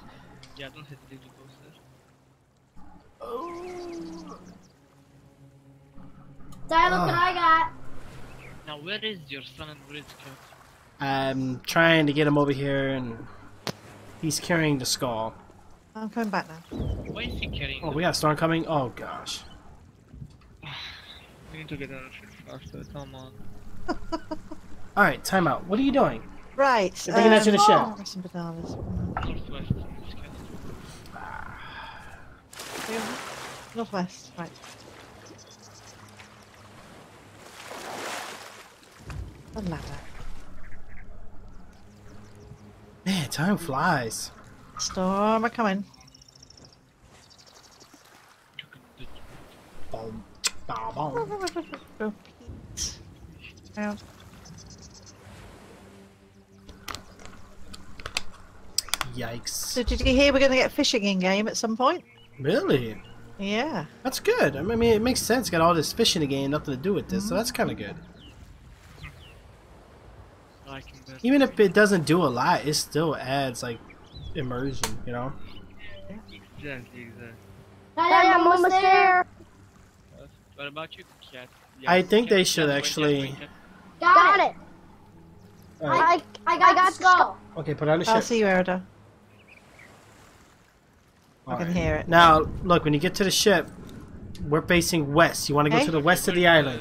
Yeah, don't hesitate to post it. Oh. Dad, look oh. what I got. Now, where is your son and where is Cat? I'm trying to get him over here, and he's carrying the skull. I'm coming back now. Why is he carrying? Oh, we got a storm coming. Oh gosh. We need to get out of here faster. Come on. All right, time out. What are you doing? Right. They're bringing um, that to the ship. Northwest, right. A ladder. Man, time flies. Storm are coming. Boom, boom, boom. Repeat. Out. Yikes. So did you hear we're going to get fishing in-game at some point? Really? Yeah. That's good. I mean, it makes sense. Got all this fishing again, nothing to do with this, so that's kind of good. Even if it doesn't do a lot, it still adds, like, immersion, you know? Yeah. Exactly, exactly. Hi, I'm almost there! What about you, Cat? Yeah, I think they should actually... Got it! Right. I, I got, I got to go! Okay, put on the ship. I'll see you, Eridar. I can hear it. Now, look, when you get to the ship, we're facing west. You want to go hey? to the west of the island.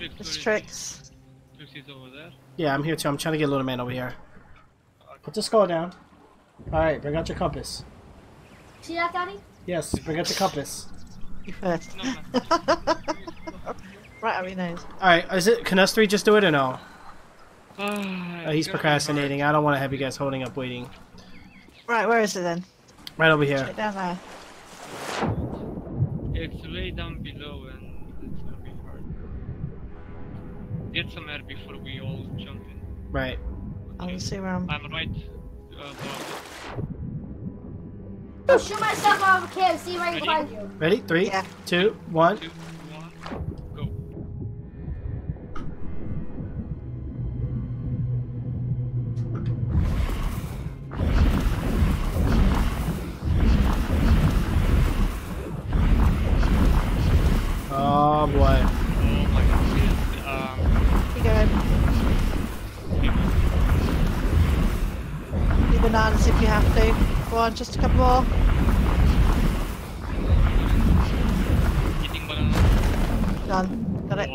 It's Trix. Trix is over there. Yeah, I'm here too. I'm trying to get a little man over here. Put the skull down. Alright, bring out your compass. See that, Daddy? Yes, bring out your compass. You first. Right, I mean, those. Alright, is it? Can us three just do it or no? Oh, he's procrastinating. I don't want to have you guys holding up waiting. Right, where is it then? Right over here. It's down there. It's way down below and it's gonna be hard. Get some air before we all jump in. Right. Okay. I'll see where I'm... I'm right... Uh, oh, shoot myself off a cave, see where I can find you. Ready? Three, yeah. two, one. Two, one, go. Oh boy. Oh my god. Um, Keep going. Do bananas if you have to. Go on, just a couple more. Eating bananas. Done. Got it. Wow, that,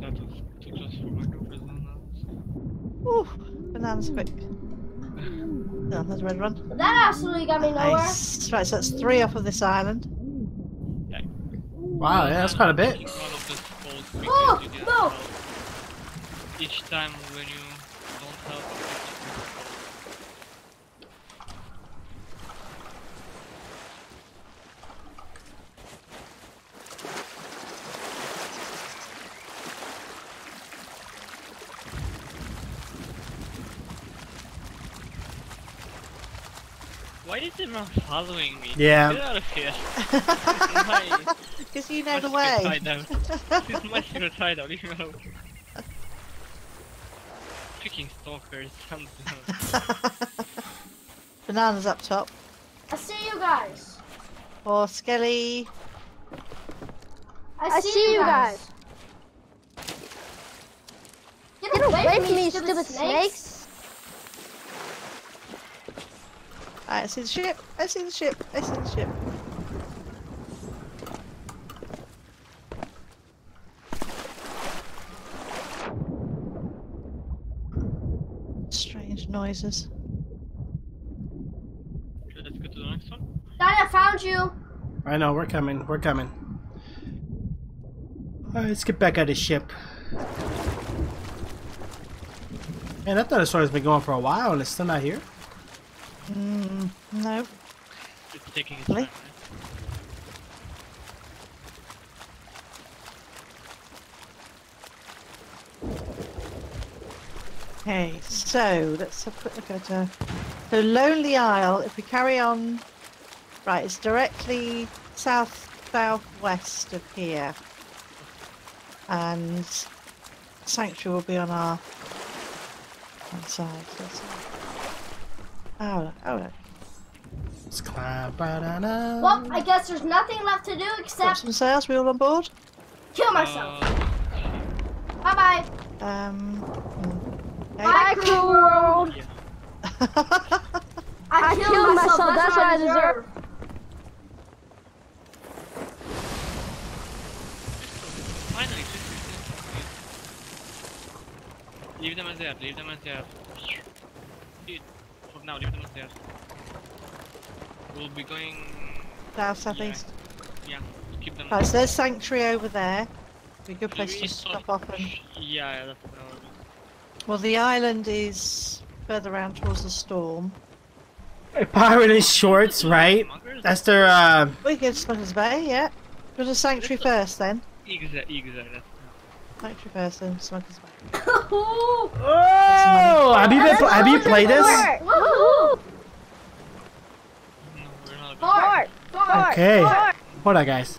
that was too close for my bananas. Ooh, bananas quick. No, that's a red one. That absolutely got me nowhere. Nice. Right, so that's three off of this island. Wow, yeah, that's quite a bit. Oh, no! Each time when you don't help. Why is it not following me? Yeah. Get out of here. Because you know the way. This is my secret hideout, you know. Freaking stalkers, something. Bananas up top. I see you guys. Or Skelly. I, I see, see you guys. guys. Get, Get away, away from me, stupid, stupid snakes. snakes. Alright, I see the ship. I see the ship. I see the ship. Noises. Okay, let's get to the next one. Dad, I found you! I know, we're coming, we're coming. Alright, let's get back out of the ship. Man, I thought this story's been going for a while and it's still not here. Mm, no. It's taking its time. Okay, so let's have a quick look at uh, the Lonely Isle. If we carry on, right, it's directly south southwest of here, and Sanctuary will be on our one side. Oh, look, oh, look. Let's climb. Ba-da-da. Well, I guess there's nothing left to do except got some sails. We all on board? Kill myself. Uh... Bye bye. Um. I crew world! Yeah. I, I killed, killed myself, myself. That's, that's what I deserve. Finally, leave them as they are, leave them as they are. it for now, leave them there. We'll be going south, southeast. Yeah, yeah, keep them. Right, so there's Sanctuary over there. Be a good place to stop off. And... yeah, that's probably. Well, the island is further around towards the storm. A pirate is shorts, right? That's their. Uh... We go to Smuggler's Bay, yeah. Go to Sanctuary first, then. Exactly. Exactly. Sanctuary first, then Smuggler's Bay. Oh! Oh! Have you been, have you played this? Woohoo! Fort! Fort! Okay. Hold on, guys.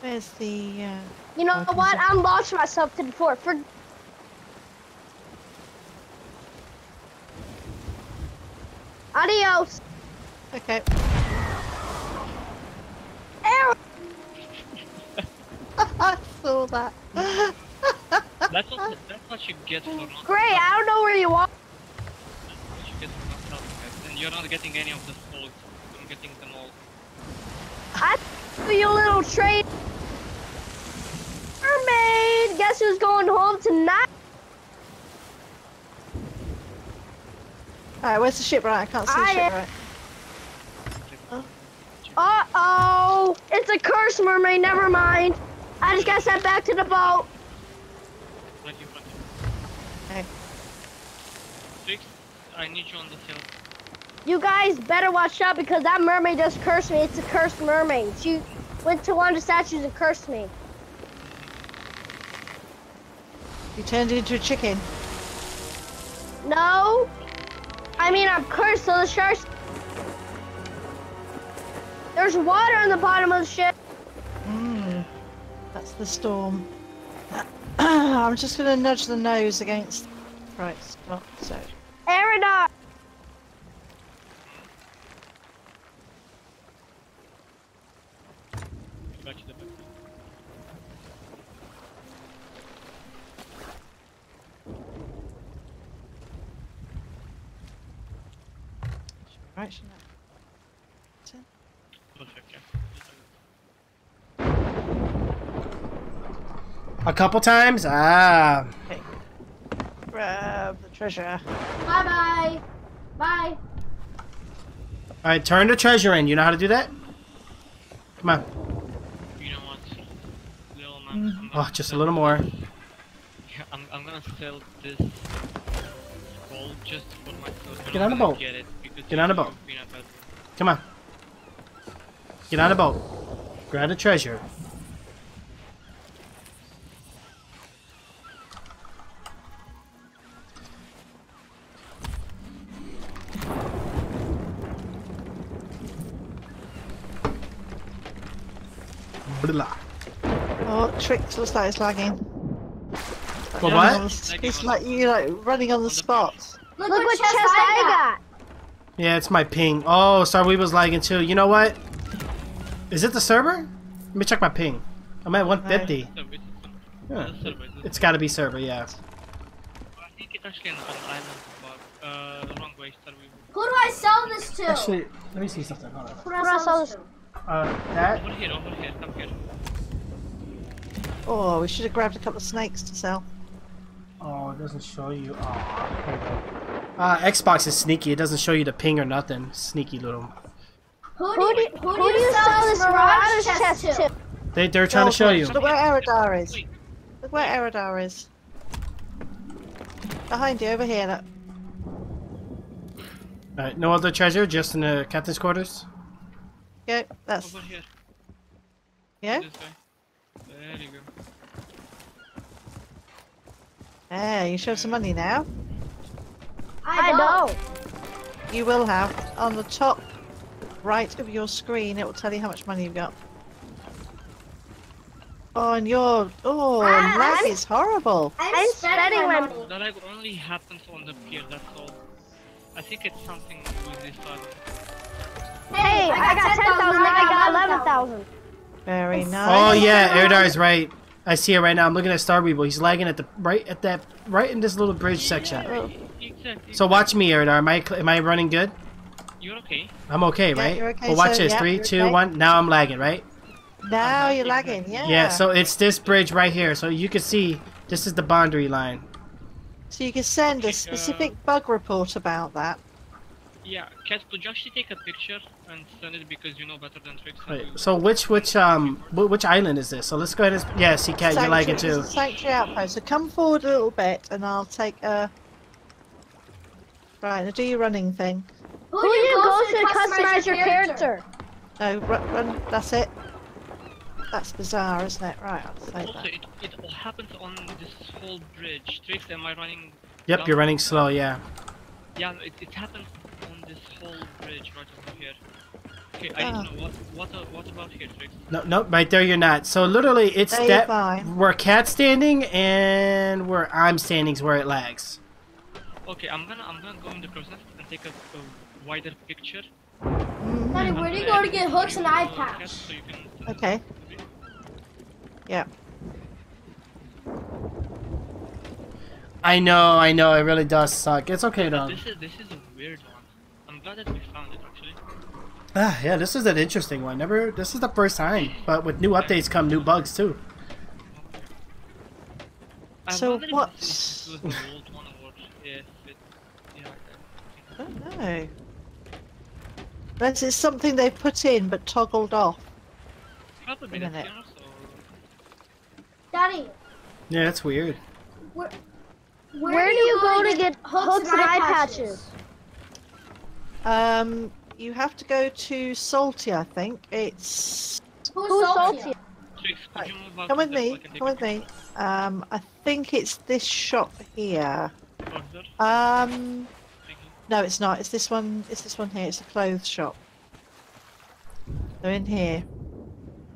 Where's the? Uh, you know what? I'm lost myself to the fort. For. Adios. Okay. Ow! I saw that. That's what, that's what you get for not. Gray, I don't know where you are. That's what you get for not helping us. And you're not getting any of the souls. I'm getting them all. I for your little trade. Mermaid! Guess who's going home tonight? Alright, where's the shipwright? I can't see the shipwright. Uh oh! It's a curse, mermaid. Never mind. I just got sent back to the boat. Thank you, thank you. Hey, Trix, I need you on the hill. You guys better watch out because that mermaid just cursed me. It's a cursed mermaid. She went to one of the statues and cursed me. You turned into a chicken. No. I mean, I'm cursed, so the sharks. There's water on the bottom of the ship. Mm, that's the storm. I'm just gonna nudge the nose against. Right, stop. So. Eridar. Right. A couple times? Ah. Okay. Grab the treasure. Bye-bye. Bye. Alright, turn the treasure in. You know how to do that? Come on. You know what? Little man, oh, just a little more. Yeah, I'm, I'm gonna sell this gold just for myself. Get on the boat. Get, it Get on the boat. Come on. Get on the boat. Grab the treasure. Oh, Trix looks like it's lagging. What? Well, right? It's, it's like you like running on the spot. Look, Look what chest I got. Yeah, it's my ping. Oh, Star Weevil's lagging too. You know what? Is it the server? Let me check my ping. I'm at one fifty. Yeah. It's got to be server, yeah. I think it's actually an island bug. Uh, the wrong way, Star Weevil. Who do I sell this to? Actually, let me see something. Hold on. Who do I sell this to? Uh, that? Over here, over here, come here. Oh, we should have grabbed a couple of snakes to sell. Oh, it doesn't show you. Oh, okay. Uh, Xbox is sneaky. It doesn't show you the ping or nothing. Sneaky little. Who do you, who do you sell this Mirage chest to? They, they're trying oh, to show you. Look where Eridar is. Look where Eridar is. Behind you, over here. Look. Alright, no other treasure, just in the captain's quarters? Yeah, that's... over here. Yeah? There you go. There, you should have some money now. I, I know. know! You will have. On the top right of your screen, it will tell you how much money you've got. Oh, and your... oh, ah, lag I'm, is horrible! I'm, I'm spending my money! The lag only happens on the pier, that's all. I think it's something with this one. Hey, I got ten thousand, I got eleven thousand. Very nice. Oh yeah, Eridar is right. I see it right now. I'm looking at Star Weevil. He's lagging at the right at that right in this little bridge section. Yeah, exactly. So watch me, Eridar. Am I am I running good? You're okay. I'm okay, right? Yeah, you're okay, well, watch so, this. Yeah, Three, two, okay. one. Now I'm lagging, right? Now you're lagging, yeah. Yeah, so it's this bridge right here. So you can see this is the boundary line. So you can send a specific bug report about that. Yeah, Cat, could you actually take a picture and send it because you know better than Trix? Wait, so which which um which island is this? So let's go ahead and yeah, see Cat, you like it too. Sanctuary outpost. So come forward a little bit, and I'll take a. Right, now do your running thing. Who are you going to customize your character? No, run, run. That's it. That's bizarre, isn't it? Right, I'll say also, that. It, it happens on this whole bridge. Trix, am I running? Yep, down? You're running slow. Yeah. Yeah, it it happens. This whole bridge right over here. Okay, I don't know. What, what, uh, what about here, Trix? No, no, right there you're not. So literally, it's that where Cat's standing and where I'm standing is where it lags. Okay, I'm gonna I'm gonna go in the process and take a, a wider picture. Daddy, where do you go to get hooks and eye patch? So okay. Yeah. I know, I know. It really does suck. It's okay though. This is this is a weird one. I'm glad that we found it actually. Ah, yeah, this is an interesting one. Never, this is the first time, but with new updates come new bugs too. So what? I don't know. Unless it's something they've put in but toggled off. Probably a minute. Daddy. Yeah, that's weird. Where, where, where do you go to get hooks and eye patches? Um, you have to go to Salty, I think. It's... Who's Salty? Right. Come with me, come with me. Um, I think it's this shop here. Um... No, it's not. It's this one, it's this one here. It's a clothes shop. They're in here.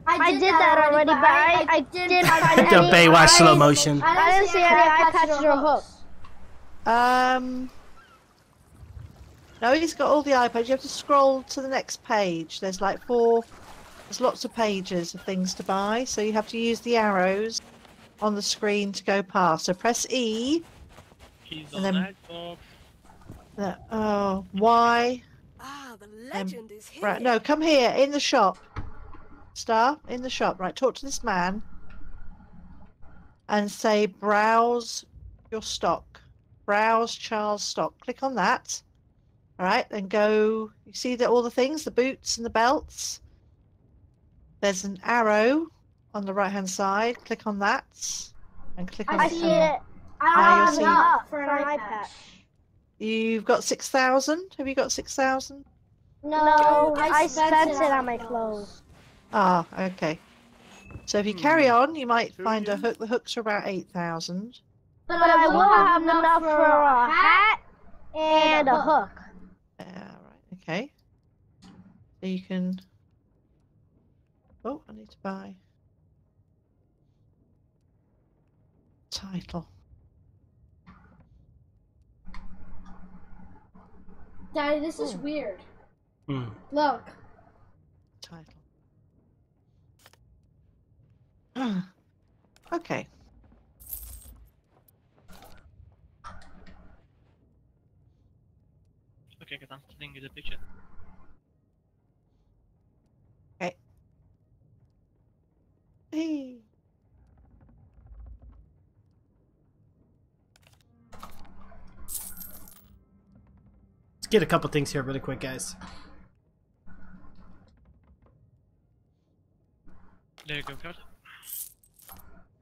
I did, I did that already, but I, I, I didn't find any... The Baywatch slow motion. I didn't see any eye patches or hooks. Um... No, he's got all the iPads. You have to scroll to the next page. There's like four, there's lots of pages of things to buy. So you have to use the arrows on the screen to go past. So press E. He's and on then Xbox. The, oh, Y. Ah, the legend then, is here. Right, no, come here, in the shop. Star, in the shop. Right, talk to this man. And say, browse your stock. Browse Charles' stock. Click on that. Alright, then go, you see that all the things, the boots and the belts. There's an arrow on the right hand side, click on that. And click on I see it. I see it for an eye patch. You've got six thousand? Have you got six thousand? No, I spent it on my clothes. Ah, okay. So if you carry on, you might find a hook. The hooks are about eight thousand. But I will have enough for a hat and a hook. Okay, so you can, oh, I need to buy title. Daddy, this is weird. Mm. Look. Title. Okay. Okay, because I'm sending you the picture. Okay. Hey. Let's get a couple things here really quick, guys. There you go, Cat.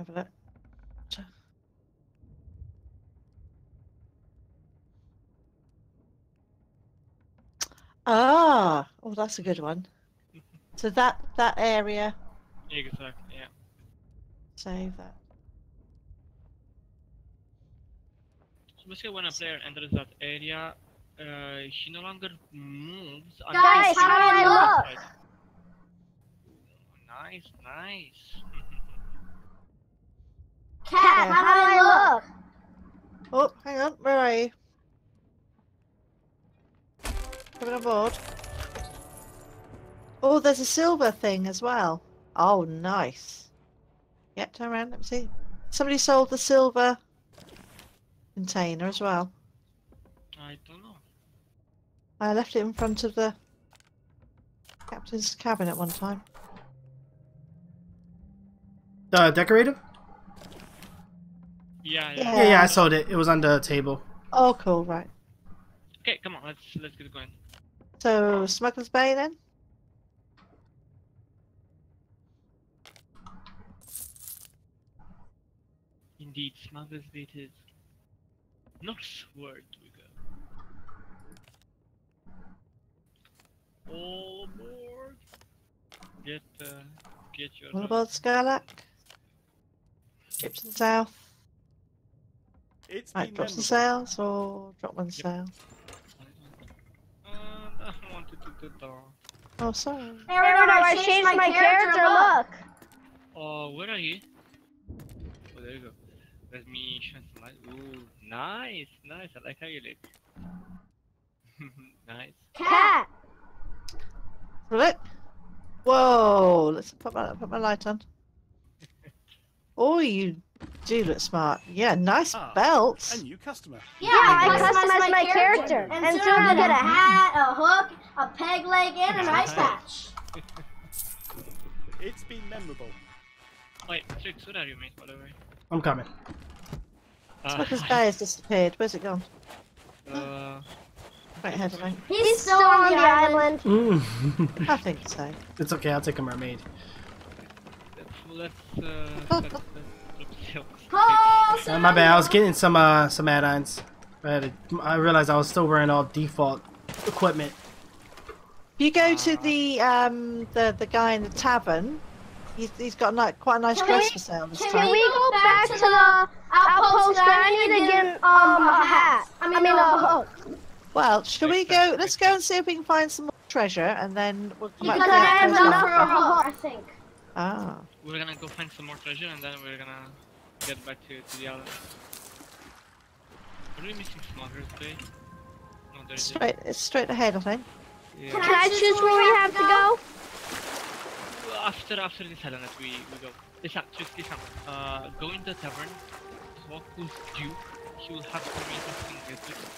Over that. Ah, oh, that's a good one. So that that area. Exactly. Yeah. Save that. So basically, when a player enters that area, uh, he no longer moves. Guys, how do I look? Right. Nice, nice. Cat, yeah. How do I look? Oh, hang on, where are you? Coming on board. Oh, there's a silver thing as well. Oh, nice. Yep, yeah, turn around. Let me see. Somebody sold the silver container as well. I don't know. I left it in front of the captain's cabin at one time. Uh, decorative? Yeah, yeah. Yeah, yeah, I sold it. It was on the table. Oh, cool, right. Okay, come on, let's let's get going. So, Smuggler's Bay then? Indeed, Smuggler's Bay is. Northward we go. All aboard! Get, uh, get your... All aboard, Skylark! Ship to the south. It's right, drop some sails or drop one yep. sail? Uh, I wanted to do that. Oh, sorry. Hey, no, no, no, I changed my, my character, character look! Oh, uh, where are you? Oh, there you go. Let me shine some light. Ooh, nice, nice. I like how you look. Nice. Cat! Look! Whoa! Let's put my, put my light on. Oh, you do look smart. Yeah, nice ah, belt. A new customer. Yeah, I customized my character. character. And, and so I get a hat, a hook, a peg leg, and an ice patch. It's been memorable. Wait, Trix, what are you, mate, by the way? I'm coming. Spockler's Bay has disappeared. Where's it gone? Uh, Wait, how do I... He's, He's still on the island. island. Mm. I think so. It's okay, I'll take a mermaid. Let's, uh, let's, let's, let's uh, my bad. I was getting some uh some add-ons. I, I realized I was still wearing all default equipment. You go uh, to the um the the guy in the tavern. He's he's got like quite a nice dress we, for sale this can time. Can we go back, back to the outpost? I need to get um a hat. I mean, I mean a hook. Well, should we go? Let's go and see if we can find some more treasure, and then we'll come back. Because I have enough for a hook, I think. Ah. We're gonna go find some more treasure and then we're gonna get back to, to the island. Are we missing Smuggler's Bay? No, there's straight, it's straight ahead, I think. Yeah. Can, Can I choose where we have to go? go? After after this island we, we go. This up, choose this up. Uh, go in the tavern, talk with you. He will have some interesting gadgets.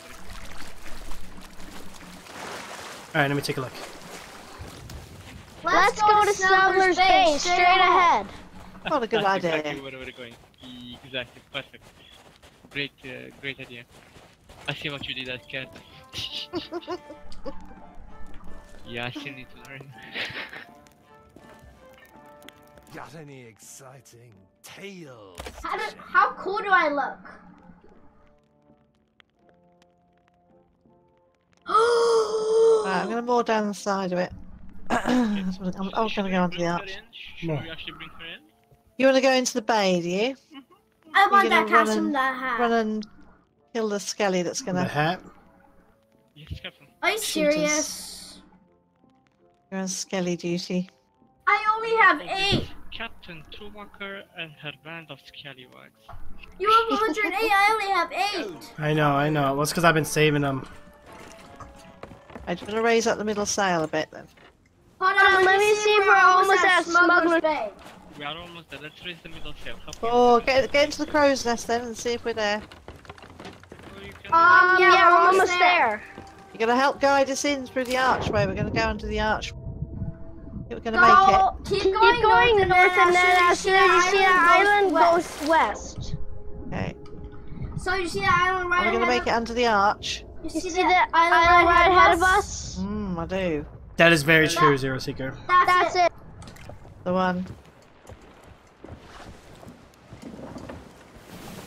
Alright, let me take a look. Let's, Let's go, go to Smuggler's Bay, straight ahead. What a good That's idea. Exactly where we're going. Exactly, perfect. Great, uh, great idea. I see what you did at Cat. Yeah, I still need to learn. Got any exciting tales? How, do, how cool do I look? uh, I'm going to moor down the side of it. I'm, I'm going to go onto the arch. Should no. we actually bring her in? You want to go into the bay, do you? Mm-hmm. I want that cat from the hat. Run and kill the skelly that's going to... The hat? Are you serious? You're on skelly duty. I only have eight! Captain Trumacher and her band of scallywags. You have one hundred eight, I only have eight! I know, I know. Well, it's because I've been saving them. I'm going to raise up the middle sail a bit then. Hold on, um, let me see if we're almost at Smuggler's Bay. We are almost there, let's raise the middle sail. Oh, get, get into the crow's nest then and see if we're there. Oh, um, yeah, yeah, we're almost there. there. You're going to help guide us in through the archway, we're going to go under the arch. We're going to go, make it. Keep going, keep going north, north and then as soon as you see the island, west. goes west. Okay. So you see the island right ahead of us? We're going to make it under the arch. You see the island right ahead of us? Hmm, I do. That is very that, true, Zero Seeker. That's, that's it. The one.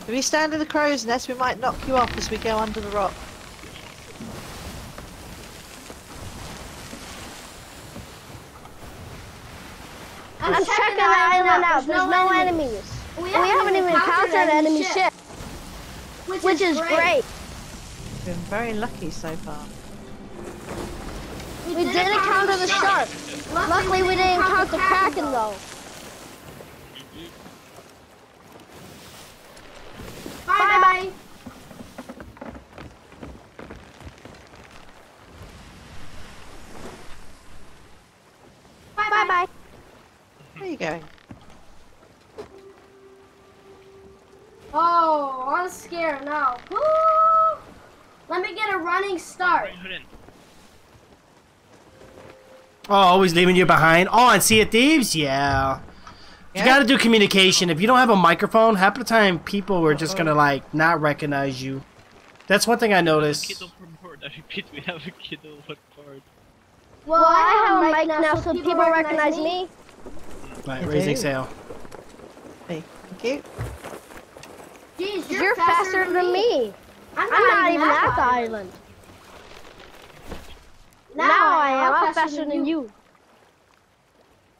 If you stand in the crow's nest, we might knock you off as we go under the rock. I'm, I'm checking the island, island out. There's, There's no enemies. enemies. We, we haven't even encountered enemy ship, ship. Which, which is great. great. We've been very lucky so far. We, we didn't, didn't encounter the shark. Luckily, Luckily we didn't encounter the kraken though. Bye bye. Bye bye bye. Where are you going? Oh, I'm scared now. Woo! Let me get a running start. Oh, always leaving you behind. Oh, and Sea of Thieves? Yeah. You gotta do communication. If you don't have a microphone, half the time people are just gonna like not recognize you. That's one thing I noticed. I repeat, we have a kiddo what part. Well, I have a mic now, so people recognize me. Right, raise exhale. Hey, thank you. Jeez, you're faster than me. I'm not even at the island. Now I am. I'm faster than you.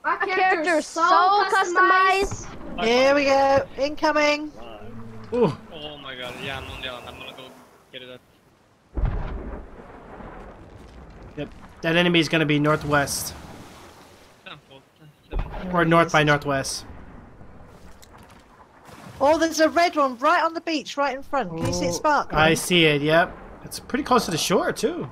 Our character is so customized. Here we go. Incoming. Ooh. Oh my god. Yeah, I'm on the island. I'm gonna go get it up. Yep. That enemy is gonna be northwest. Or north by northwest. Oh, there's a red one right on the beach, right in front. Can you see it sparkling? I see it. Yep. It's pretty close to the shore too.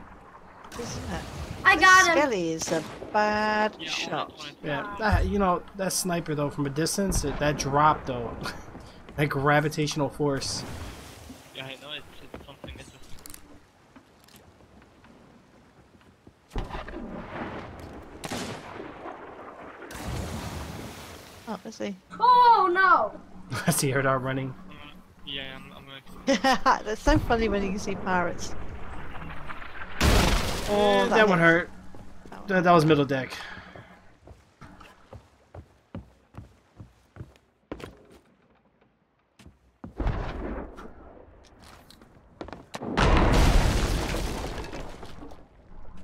Isn't it? I got him. Skelly is a bad yeah, shot. Yeah, that, you know, that sniper though, from a distance, that, that drop though, that gravitational force. Yeah, I know it's, it's something that's just... Oh, let's see. Oh no! I see Eridar running. Yeah, I'm, I'm gonna... That's so funny when you see pirates. Oh, that, that one hurt. That, that was middle deck.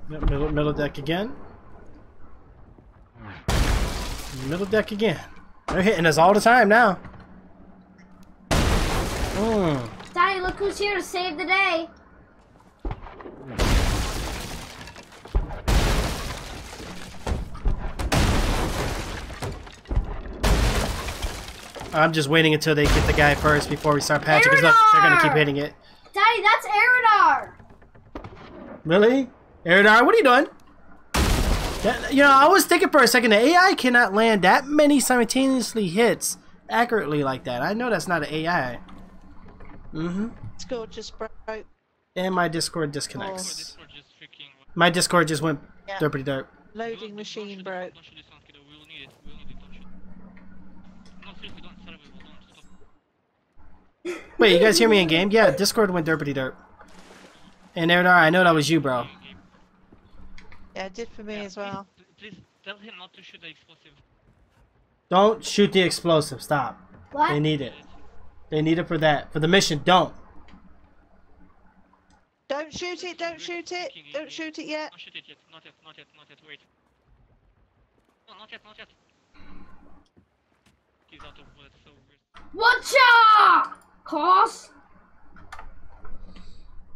Yep, middle, middle deck again. Middle deck again. They're hitting us all the time now. Mm. Daddy, look who's here to save the day. I'm just waiting until they get the guy first before we start patching. Because look, they're gonna keep hitting it. Daddy, that's Eridar. Really, Eridar? What are you doing? That, you know, I was thinking for a second. The A I cannot land that many simultaneously hits accurately like that. I know that's not an A I. Mm-hmm. Discord just broke. And my Discord disconnects. Oh. My Discord just went yeah. derpity derp. Loading machine broke. Wait, you guys hear me in game? Yeah, Discord went derpity derp. And Eridar, I know that was you, bro. Yeah, it did for me yeah, as well. Please, please tell him not to shoot the explosive. Don't shoot the explosive. Stop. What? They need it. They need it for that. For the mission, don't. Don't shoot it. Don't shoot it. Don't shoot it yet. Don't shoot it yet. Not yet. Not yet. Not yet. Wait. No, not yet. Not yet. He's out of bullets. So... Watch out! Cos?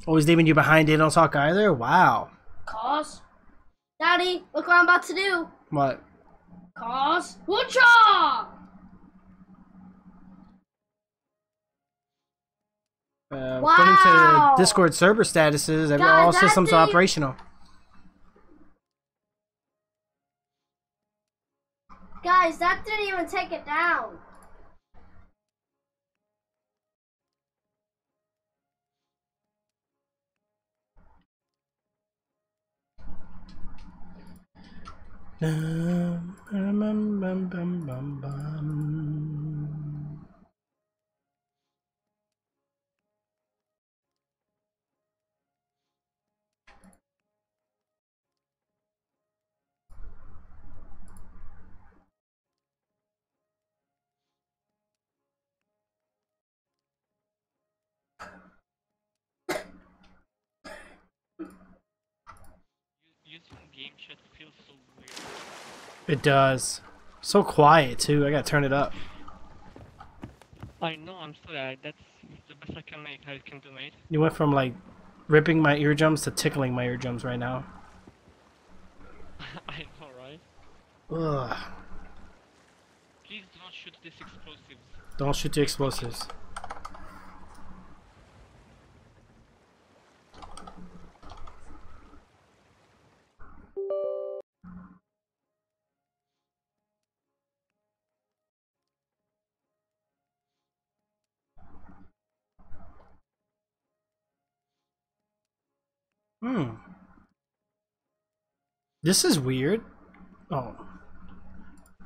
Oh, he's leaving you behind. They don't talk either? Wow. Cos? Daddy, look what I'm about to do. What? Cos? Watch out! Uh, wow. According to the Discord server statuses, God, all systems thing... are operational. Guys, that didn't even take it down. Dum, bum, bum, bum, bum, bum. Using game chat feels so weird. It does. So quiet too. I gotta turn it up. I know. I'm sorry. That's the best I can make. I can do it. You went from like ripping my eardrums to tickling my eardrums right now. I know, right? Ugh. Please don't shoot these explosives. Don't shoot the explosives. Hmm. This is weird. Oh.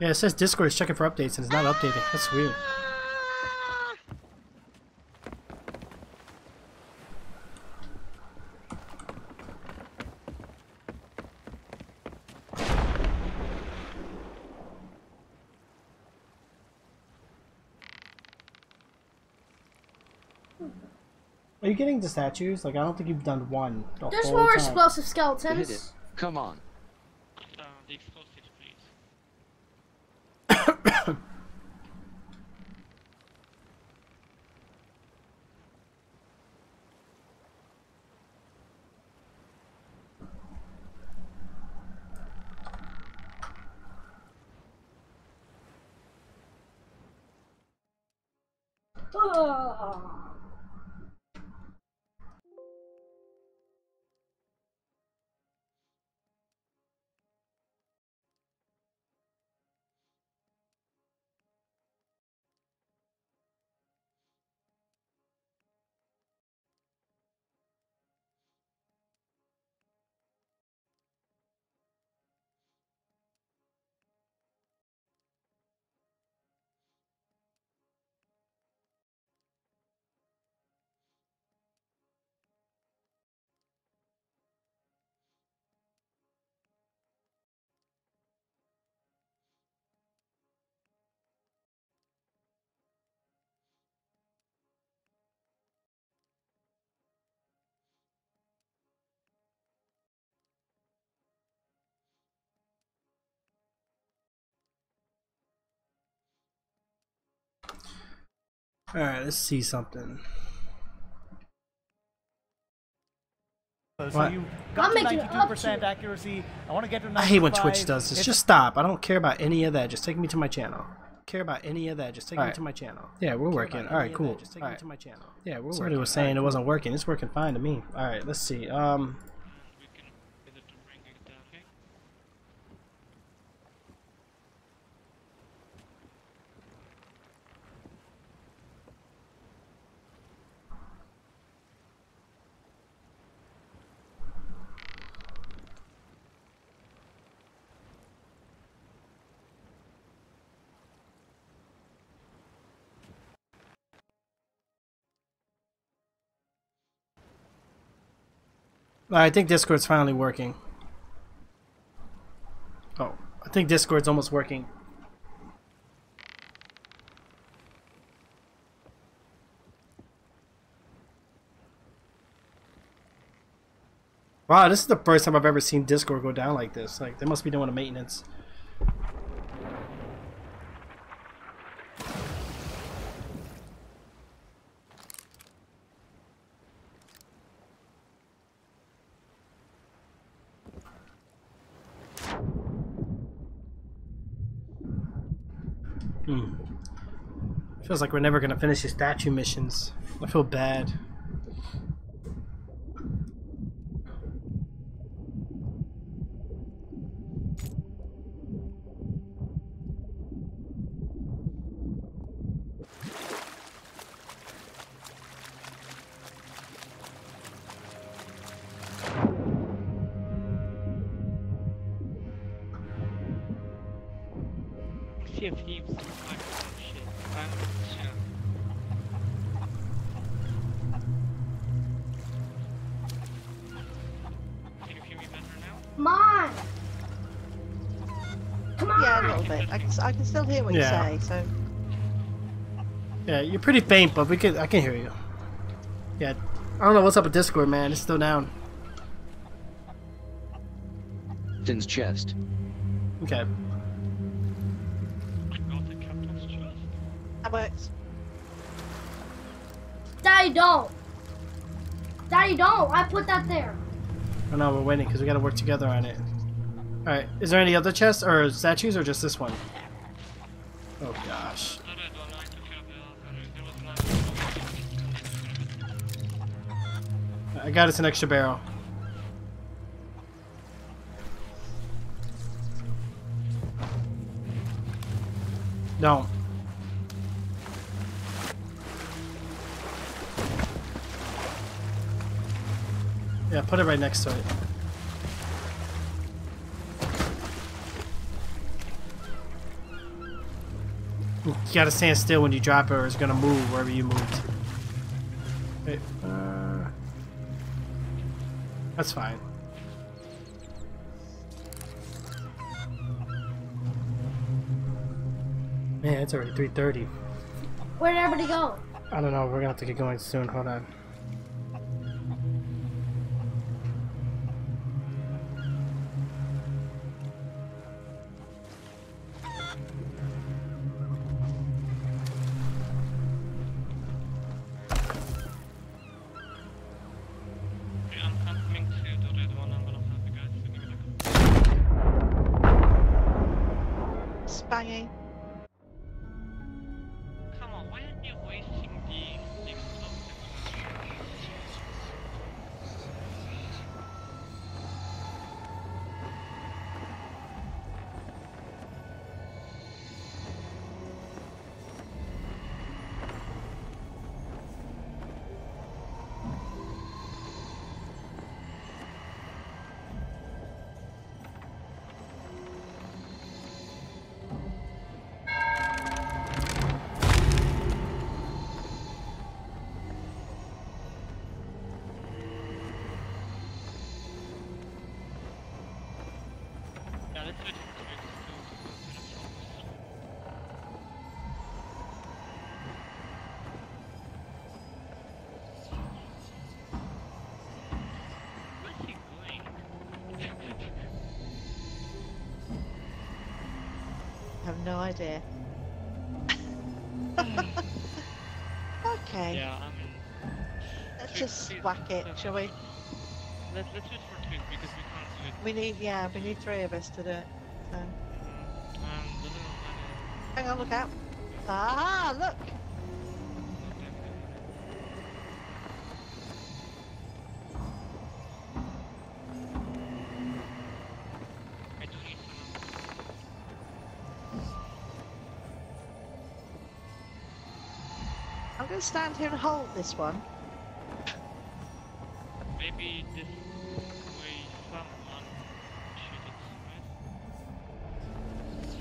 Yeah, it says Discord is checking for updates and it's not updating. That's weird. Are you getting the statues? Like, I don't think you've done one. The There's whole more time. Explosive skeletons. Come on. Uh, the explosives, please. Oh. Alright, let's see something. So what? You got to ninety-two percent accuracy. I want to get to ninety-five. I hate when Twitch does this. It's just stop. I don't care about any of that. Just take me to my channel. Care about any of that. Just take All me right. to my channel. Yeah, we're care working. Alright, cool. Just take All me right. to my channel. Yeah, we're Somebody working. was saying right. it wasn't working. It's working fine to me. Alright, let's see. Um... I think Discord's finally working. Oh, I think Discord's almost working. Wow, this is the first time I've ever seen Discord go down like this. Like, they must be doing a maintenance. Feels like we're never gonna finish the statue missions. I feel bad. Sea of Thieves. I can, I can still hear what yeah. you say, so... Yeah, you're pretty faint, but we can, I can hear you. Yeah, I don't know what's up with Discord, man. It's still down. Captain's chest. Okay. I got the captain's chest. That works. Daddy, don't! Daddy, don't! I put that there! Oh no, we're waiting, because we gotta work together on it. Alright, is there any other chests or statues or just this one? Oh gosh. I got us an extra barrel. Don't. Yeah, put it right next to it. You gotta stand still when you drop it, or it's gonna move wherever you moved. Hey, uh, that's fine. Man, it's already three thirty. Where did everybody go? I don't know. We're gonna have to get going soon. Hold on. No idea. Okay. Yeah, I mean, let's just whack it, shall we? Let's let's do it for two because we can't do it. We need yeah, we need three of us to do it. So. Um, hang on, look out! Ah, look! Stand here and hold this one. Maybe this way someone should express.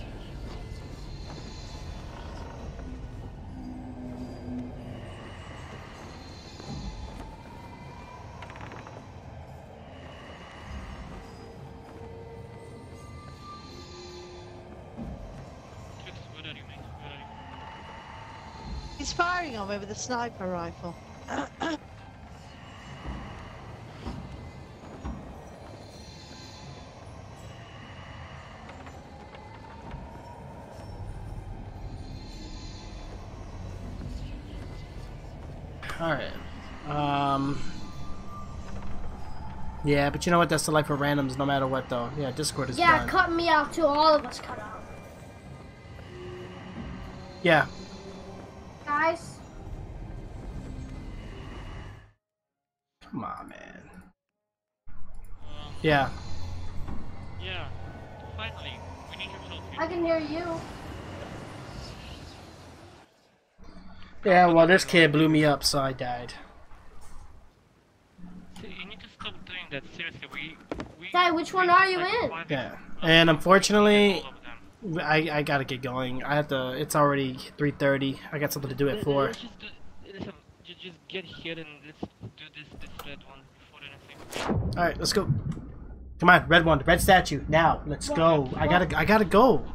What are you making? What are you? He's firing on me with a sniper rifle. All right. Um. Yeah, but you know what? That's the life of randoms, no matter what, though. Yeah, Discord is done. Yeah, cut me out too. All of us cut out. Yeah. Come on, man. Um, yeah. Yeah. Finally, we need your help here. I can hear you. Yeah, well, this kid blew me up, so I died. So you need to stop doing that. Seriously, we. we Dad, which one are you in? Yeah, and unfortunately, I I gotta get going. I have to. It's already three thirty. I got something to do at four. Just get here and let's do this, this red one before anything. Alright, let's go. Come on, red one, red statue, now. Let's go. I gotta, I gotta go.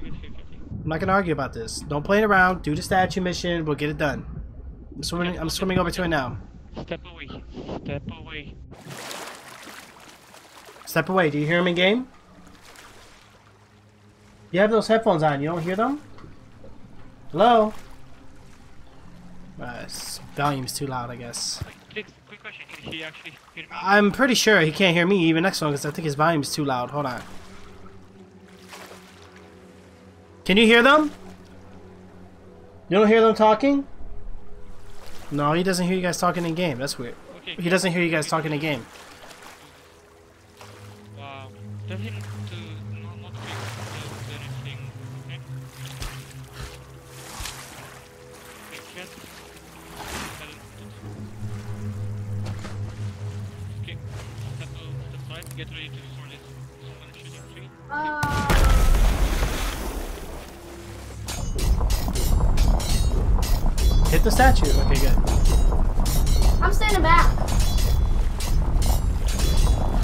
I'm not gonna argue about this. Don't play it around. Do the statue mission. We'll get it done. I'm swimming. I'm swimming over to it now. Step away. Step away. Step away. Do you hear him in game? You have those headphones on. You don't hear them? Hello. Uh, volume's too loud, I guess. Quick question. Can he actually hear me? I'm pretty sure he can't hear me even next one because I think his volume's too loud. Hold on. Can you hear them? You don't hear them talking? No, he doesn't hear you guys talking in game. That's weird. Okay. He doesn't hear you guys talking in game. Wow. Does he need to not, not fix anything? Okay. Get ready to sort this. Someone shooting three. Uh... the statue. Okay, good. I'm standing back.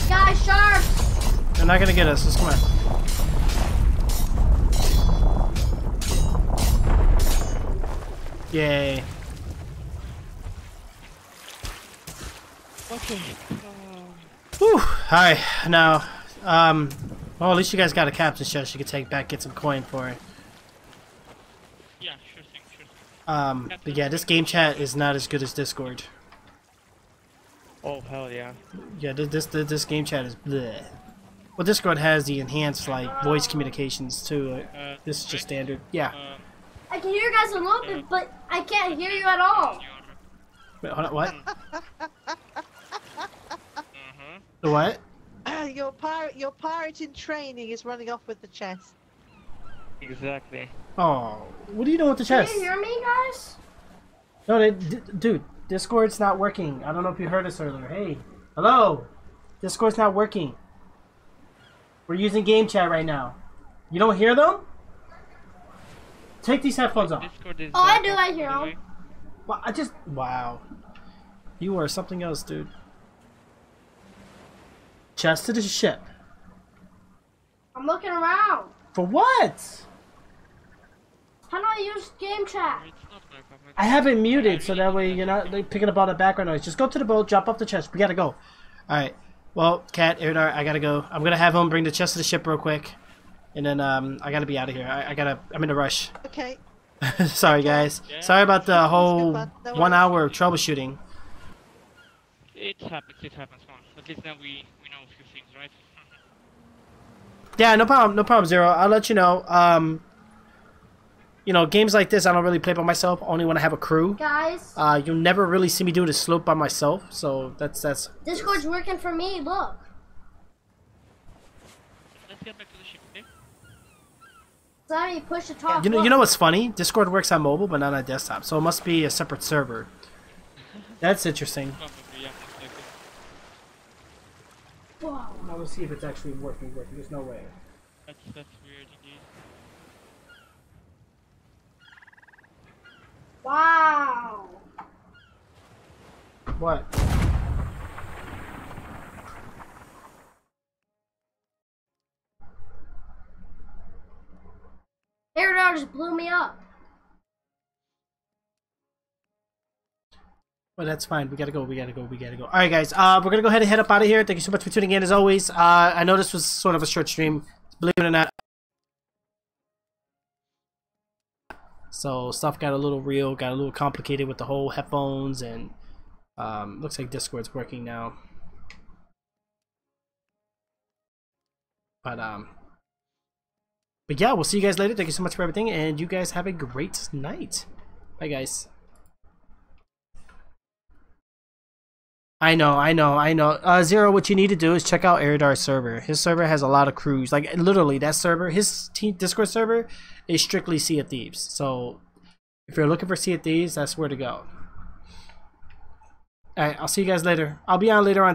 Guys, sharks! They're not gonna get us. Just come on. Yay. Okay. Whew. Hi. Now, um, well, at least you guys got a captain's chest you could take back, get some coin for it. Yeah, sure thing, sure thing. Um, but yeah, this game chat is not as good as Discord. Oh, hell yeah. Yeah, this, this, this game chat is bleh. Well, Discord has the enhanced, like, voice communications, too. Uh, this is just standard. Yeah. Uh, I can hear you guys a little bit, but I can't hear you at all. Wait, hold on, what? Mm-hmm. The what? Uh, your pirate, your pirate in training is running off with the chest. Exactly. Oh, what are you doing with the chest? Can you hear me, guys? No, they, d dude, Discord's not working. I don't know if you heard us earlier. Hey, hello. Discord's not working. We're using game chat right now. You don't hear them? Take these headphones off. Oh, I do. I hear them. Well, I just... Wow. You are something else, dude. Chest to the ship. I'm looking around. For what? How do I use game chat? I have it muted, so that way you're not like, picking up all the background noise. Just go to the boat, drop off the chest. We gotta go. Alright. Well, Cat, Eridar, I gotta go. I'm gonna have him bring the chest to the ship real quick. And then um, I gotta be out of here. I, I gotta. I'm in a rush. Okay. Sorry, guys. Yeah. Sorry about the whole one hour of troubleshooting. It happens. It happens. At least now we we know a few things, right? Yeah. No problem. No problem, Zero. I'll let you know. Um. You know, games like this, I don't really play by myself. Only when I have a crew. Guys. Uh, you'll never really see me do the slope by myself. So that's that's. Discord's working for me. Look. Let's get back to the ship. Sorry, push the top. You know, you know what's funny? Discord works on mobile, but not on desktop, so it must be a separate server. That's interesting. Wow. Now we'll see if it's actually working. Working? There's no way. That's, that's weird, indeed. Wow. What? Eridar just blew me up. Well, that's fine. We gotta go. We gotta go. We gotta go. All right, guys. Uh, we're gonna go ahead and head up out of here. Thank you so much for tuning in, as always. Uh, I know this was sort of a short stream, believe it or not. So stuff got a little real, got a little complicated with the whole headphones, and um, looks like Discord's working now. But um. But yeah, we'll see you guys later. Thank you so much for everything, and you guys have a great night. Bye, guys. I know, I know, I know. Uh, Zero, what you need to do is check out Eridar's server. His server has a lot of crews. Like, literally, that server, his team Discord server, is strictly Sea of Thieves. So, if you're looking for Sea of Thieves, that's where to go. Alright, I'll see you guys later. I'll be on later on.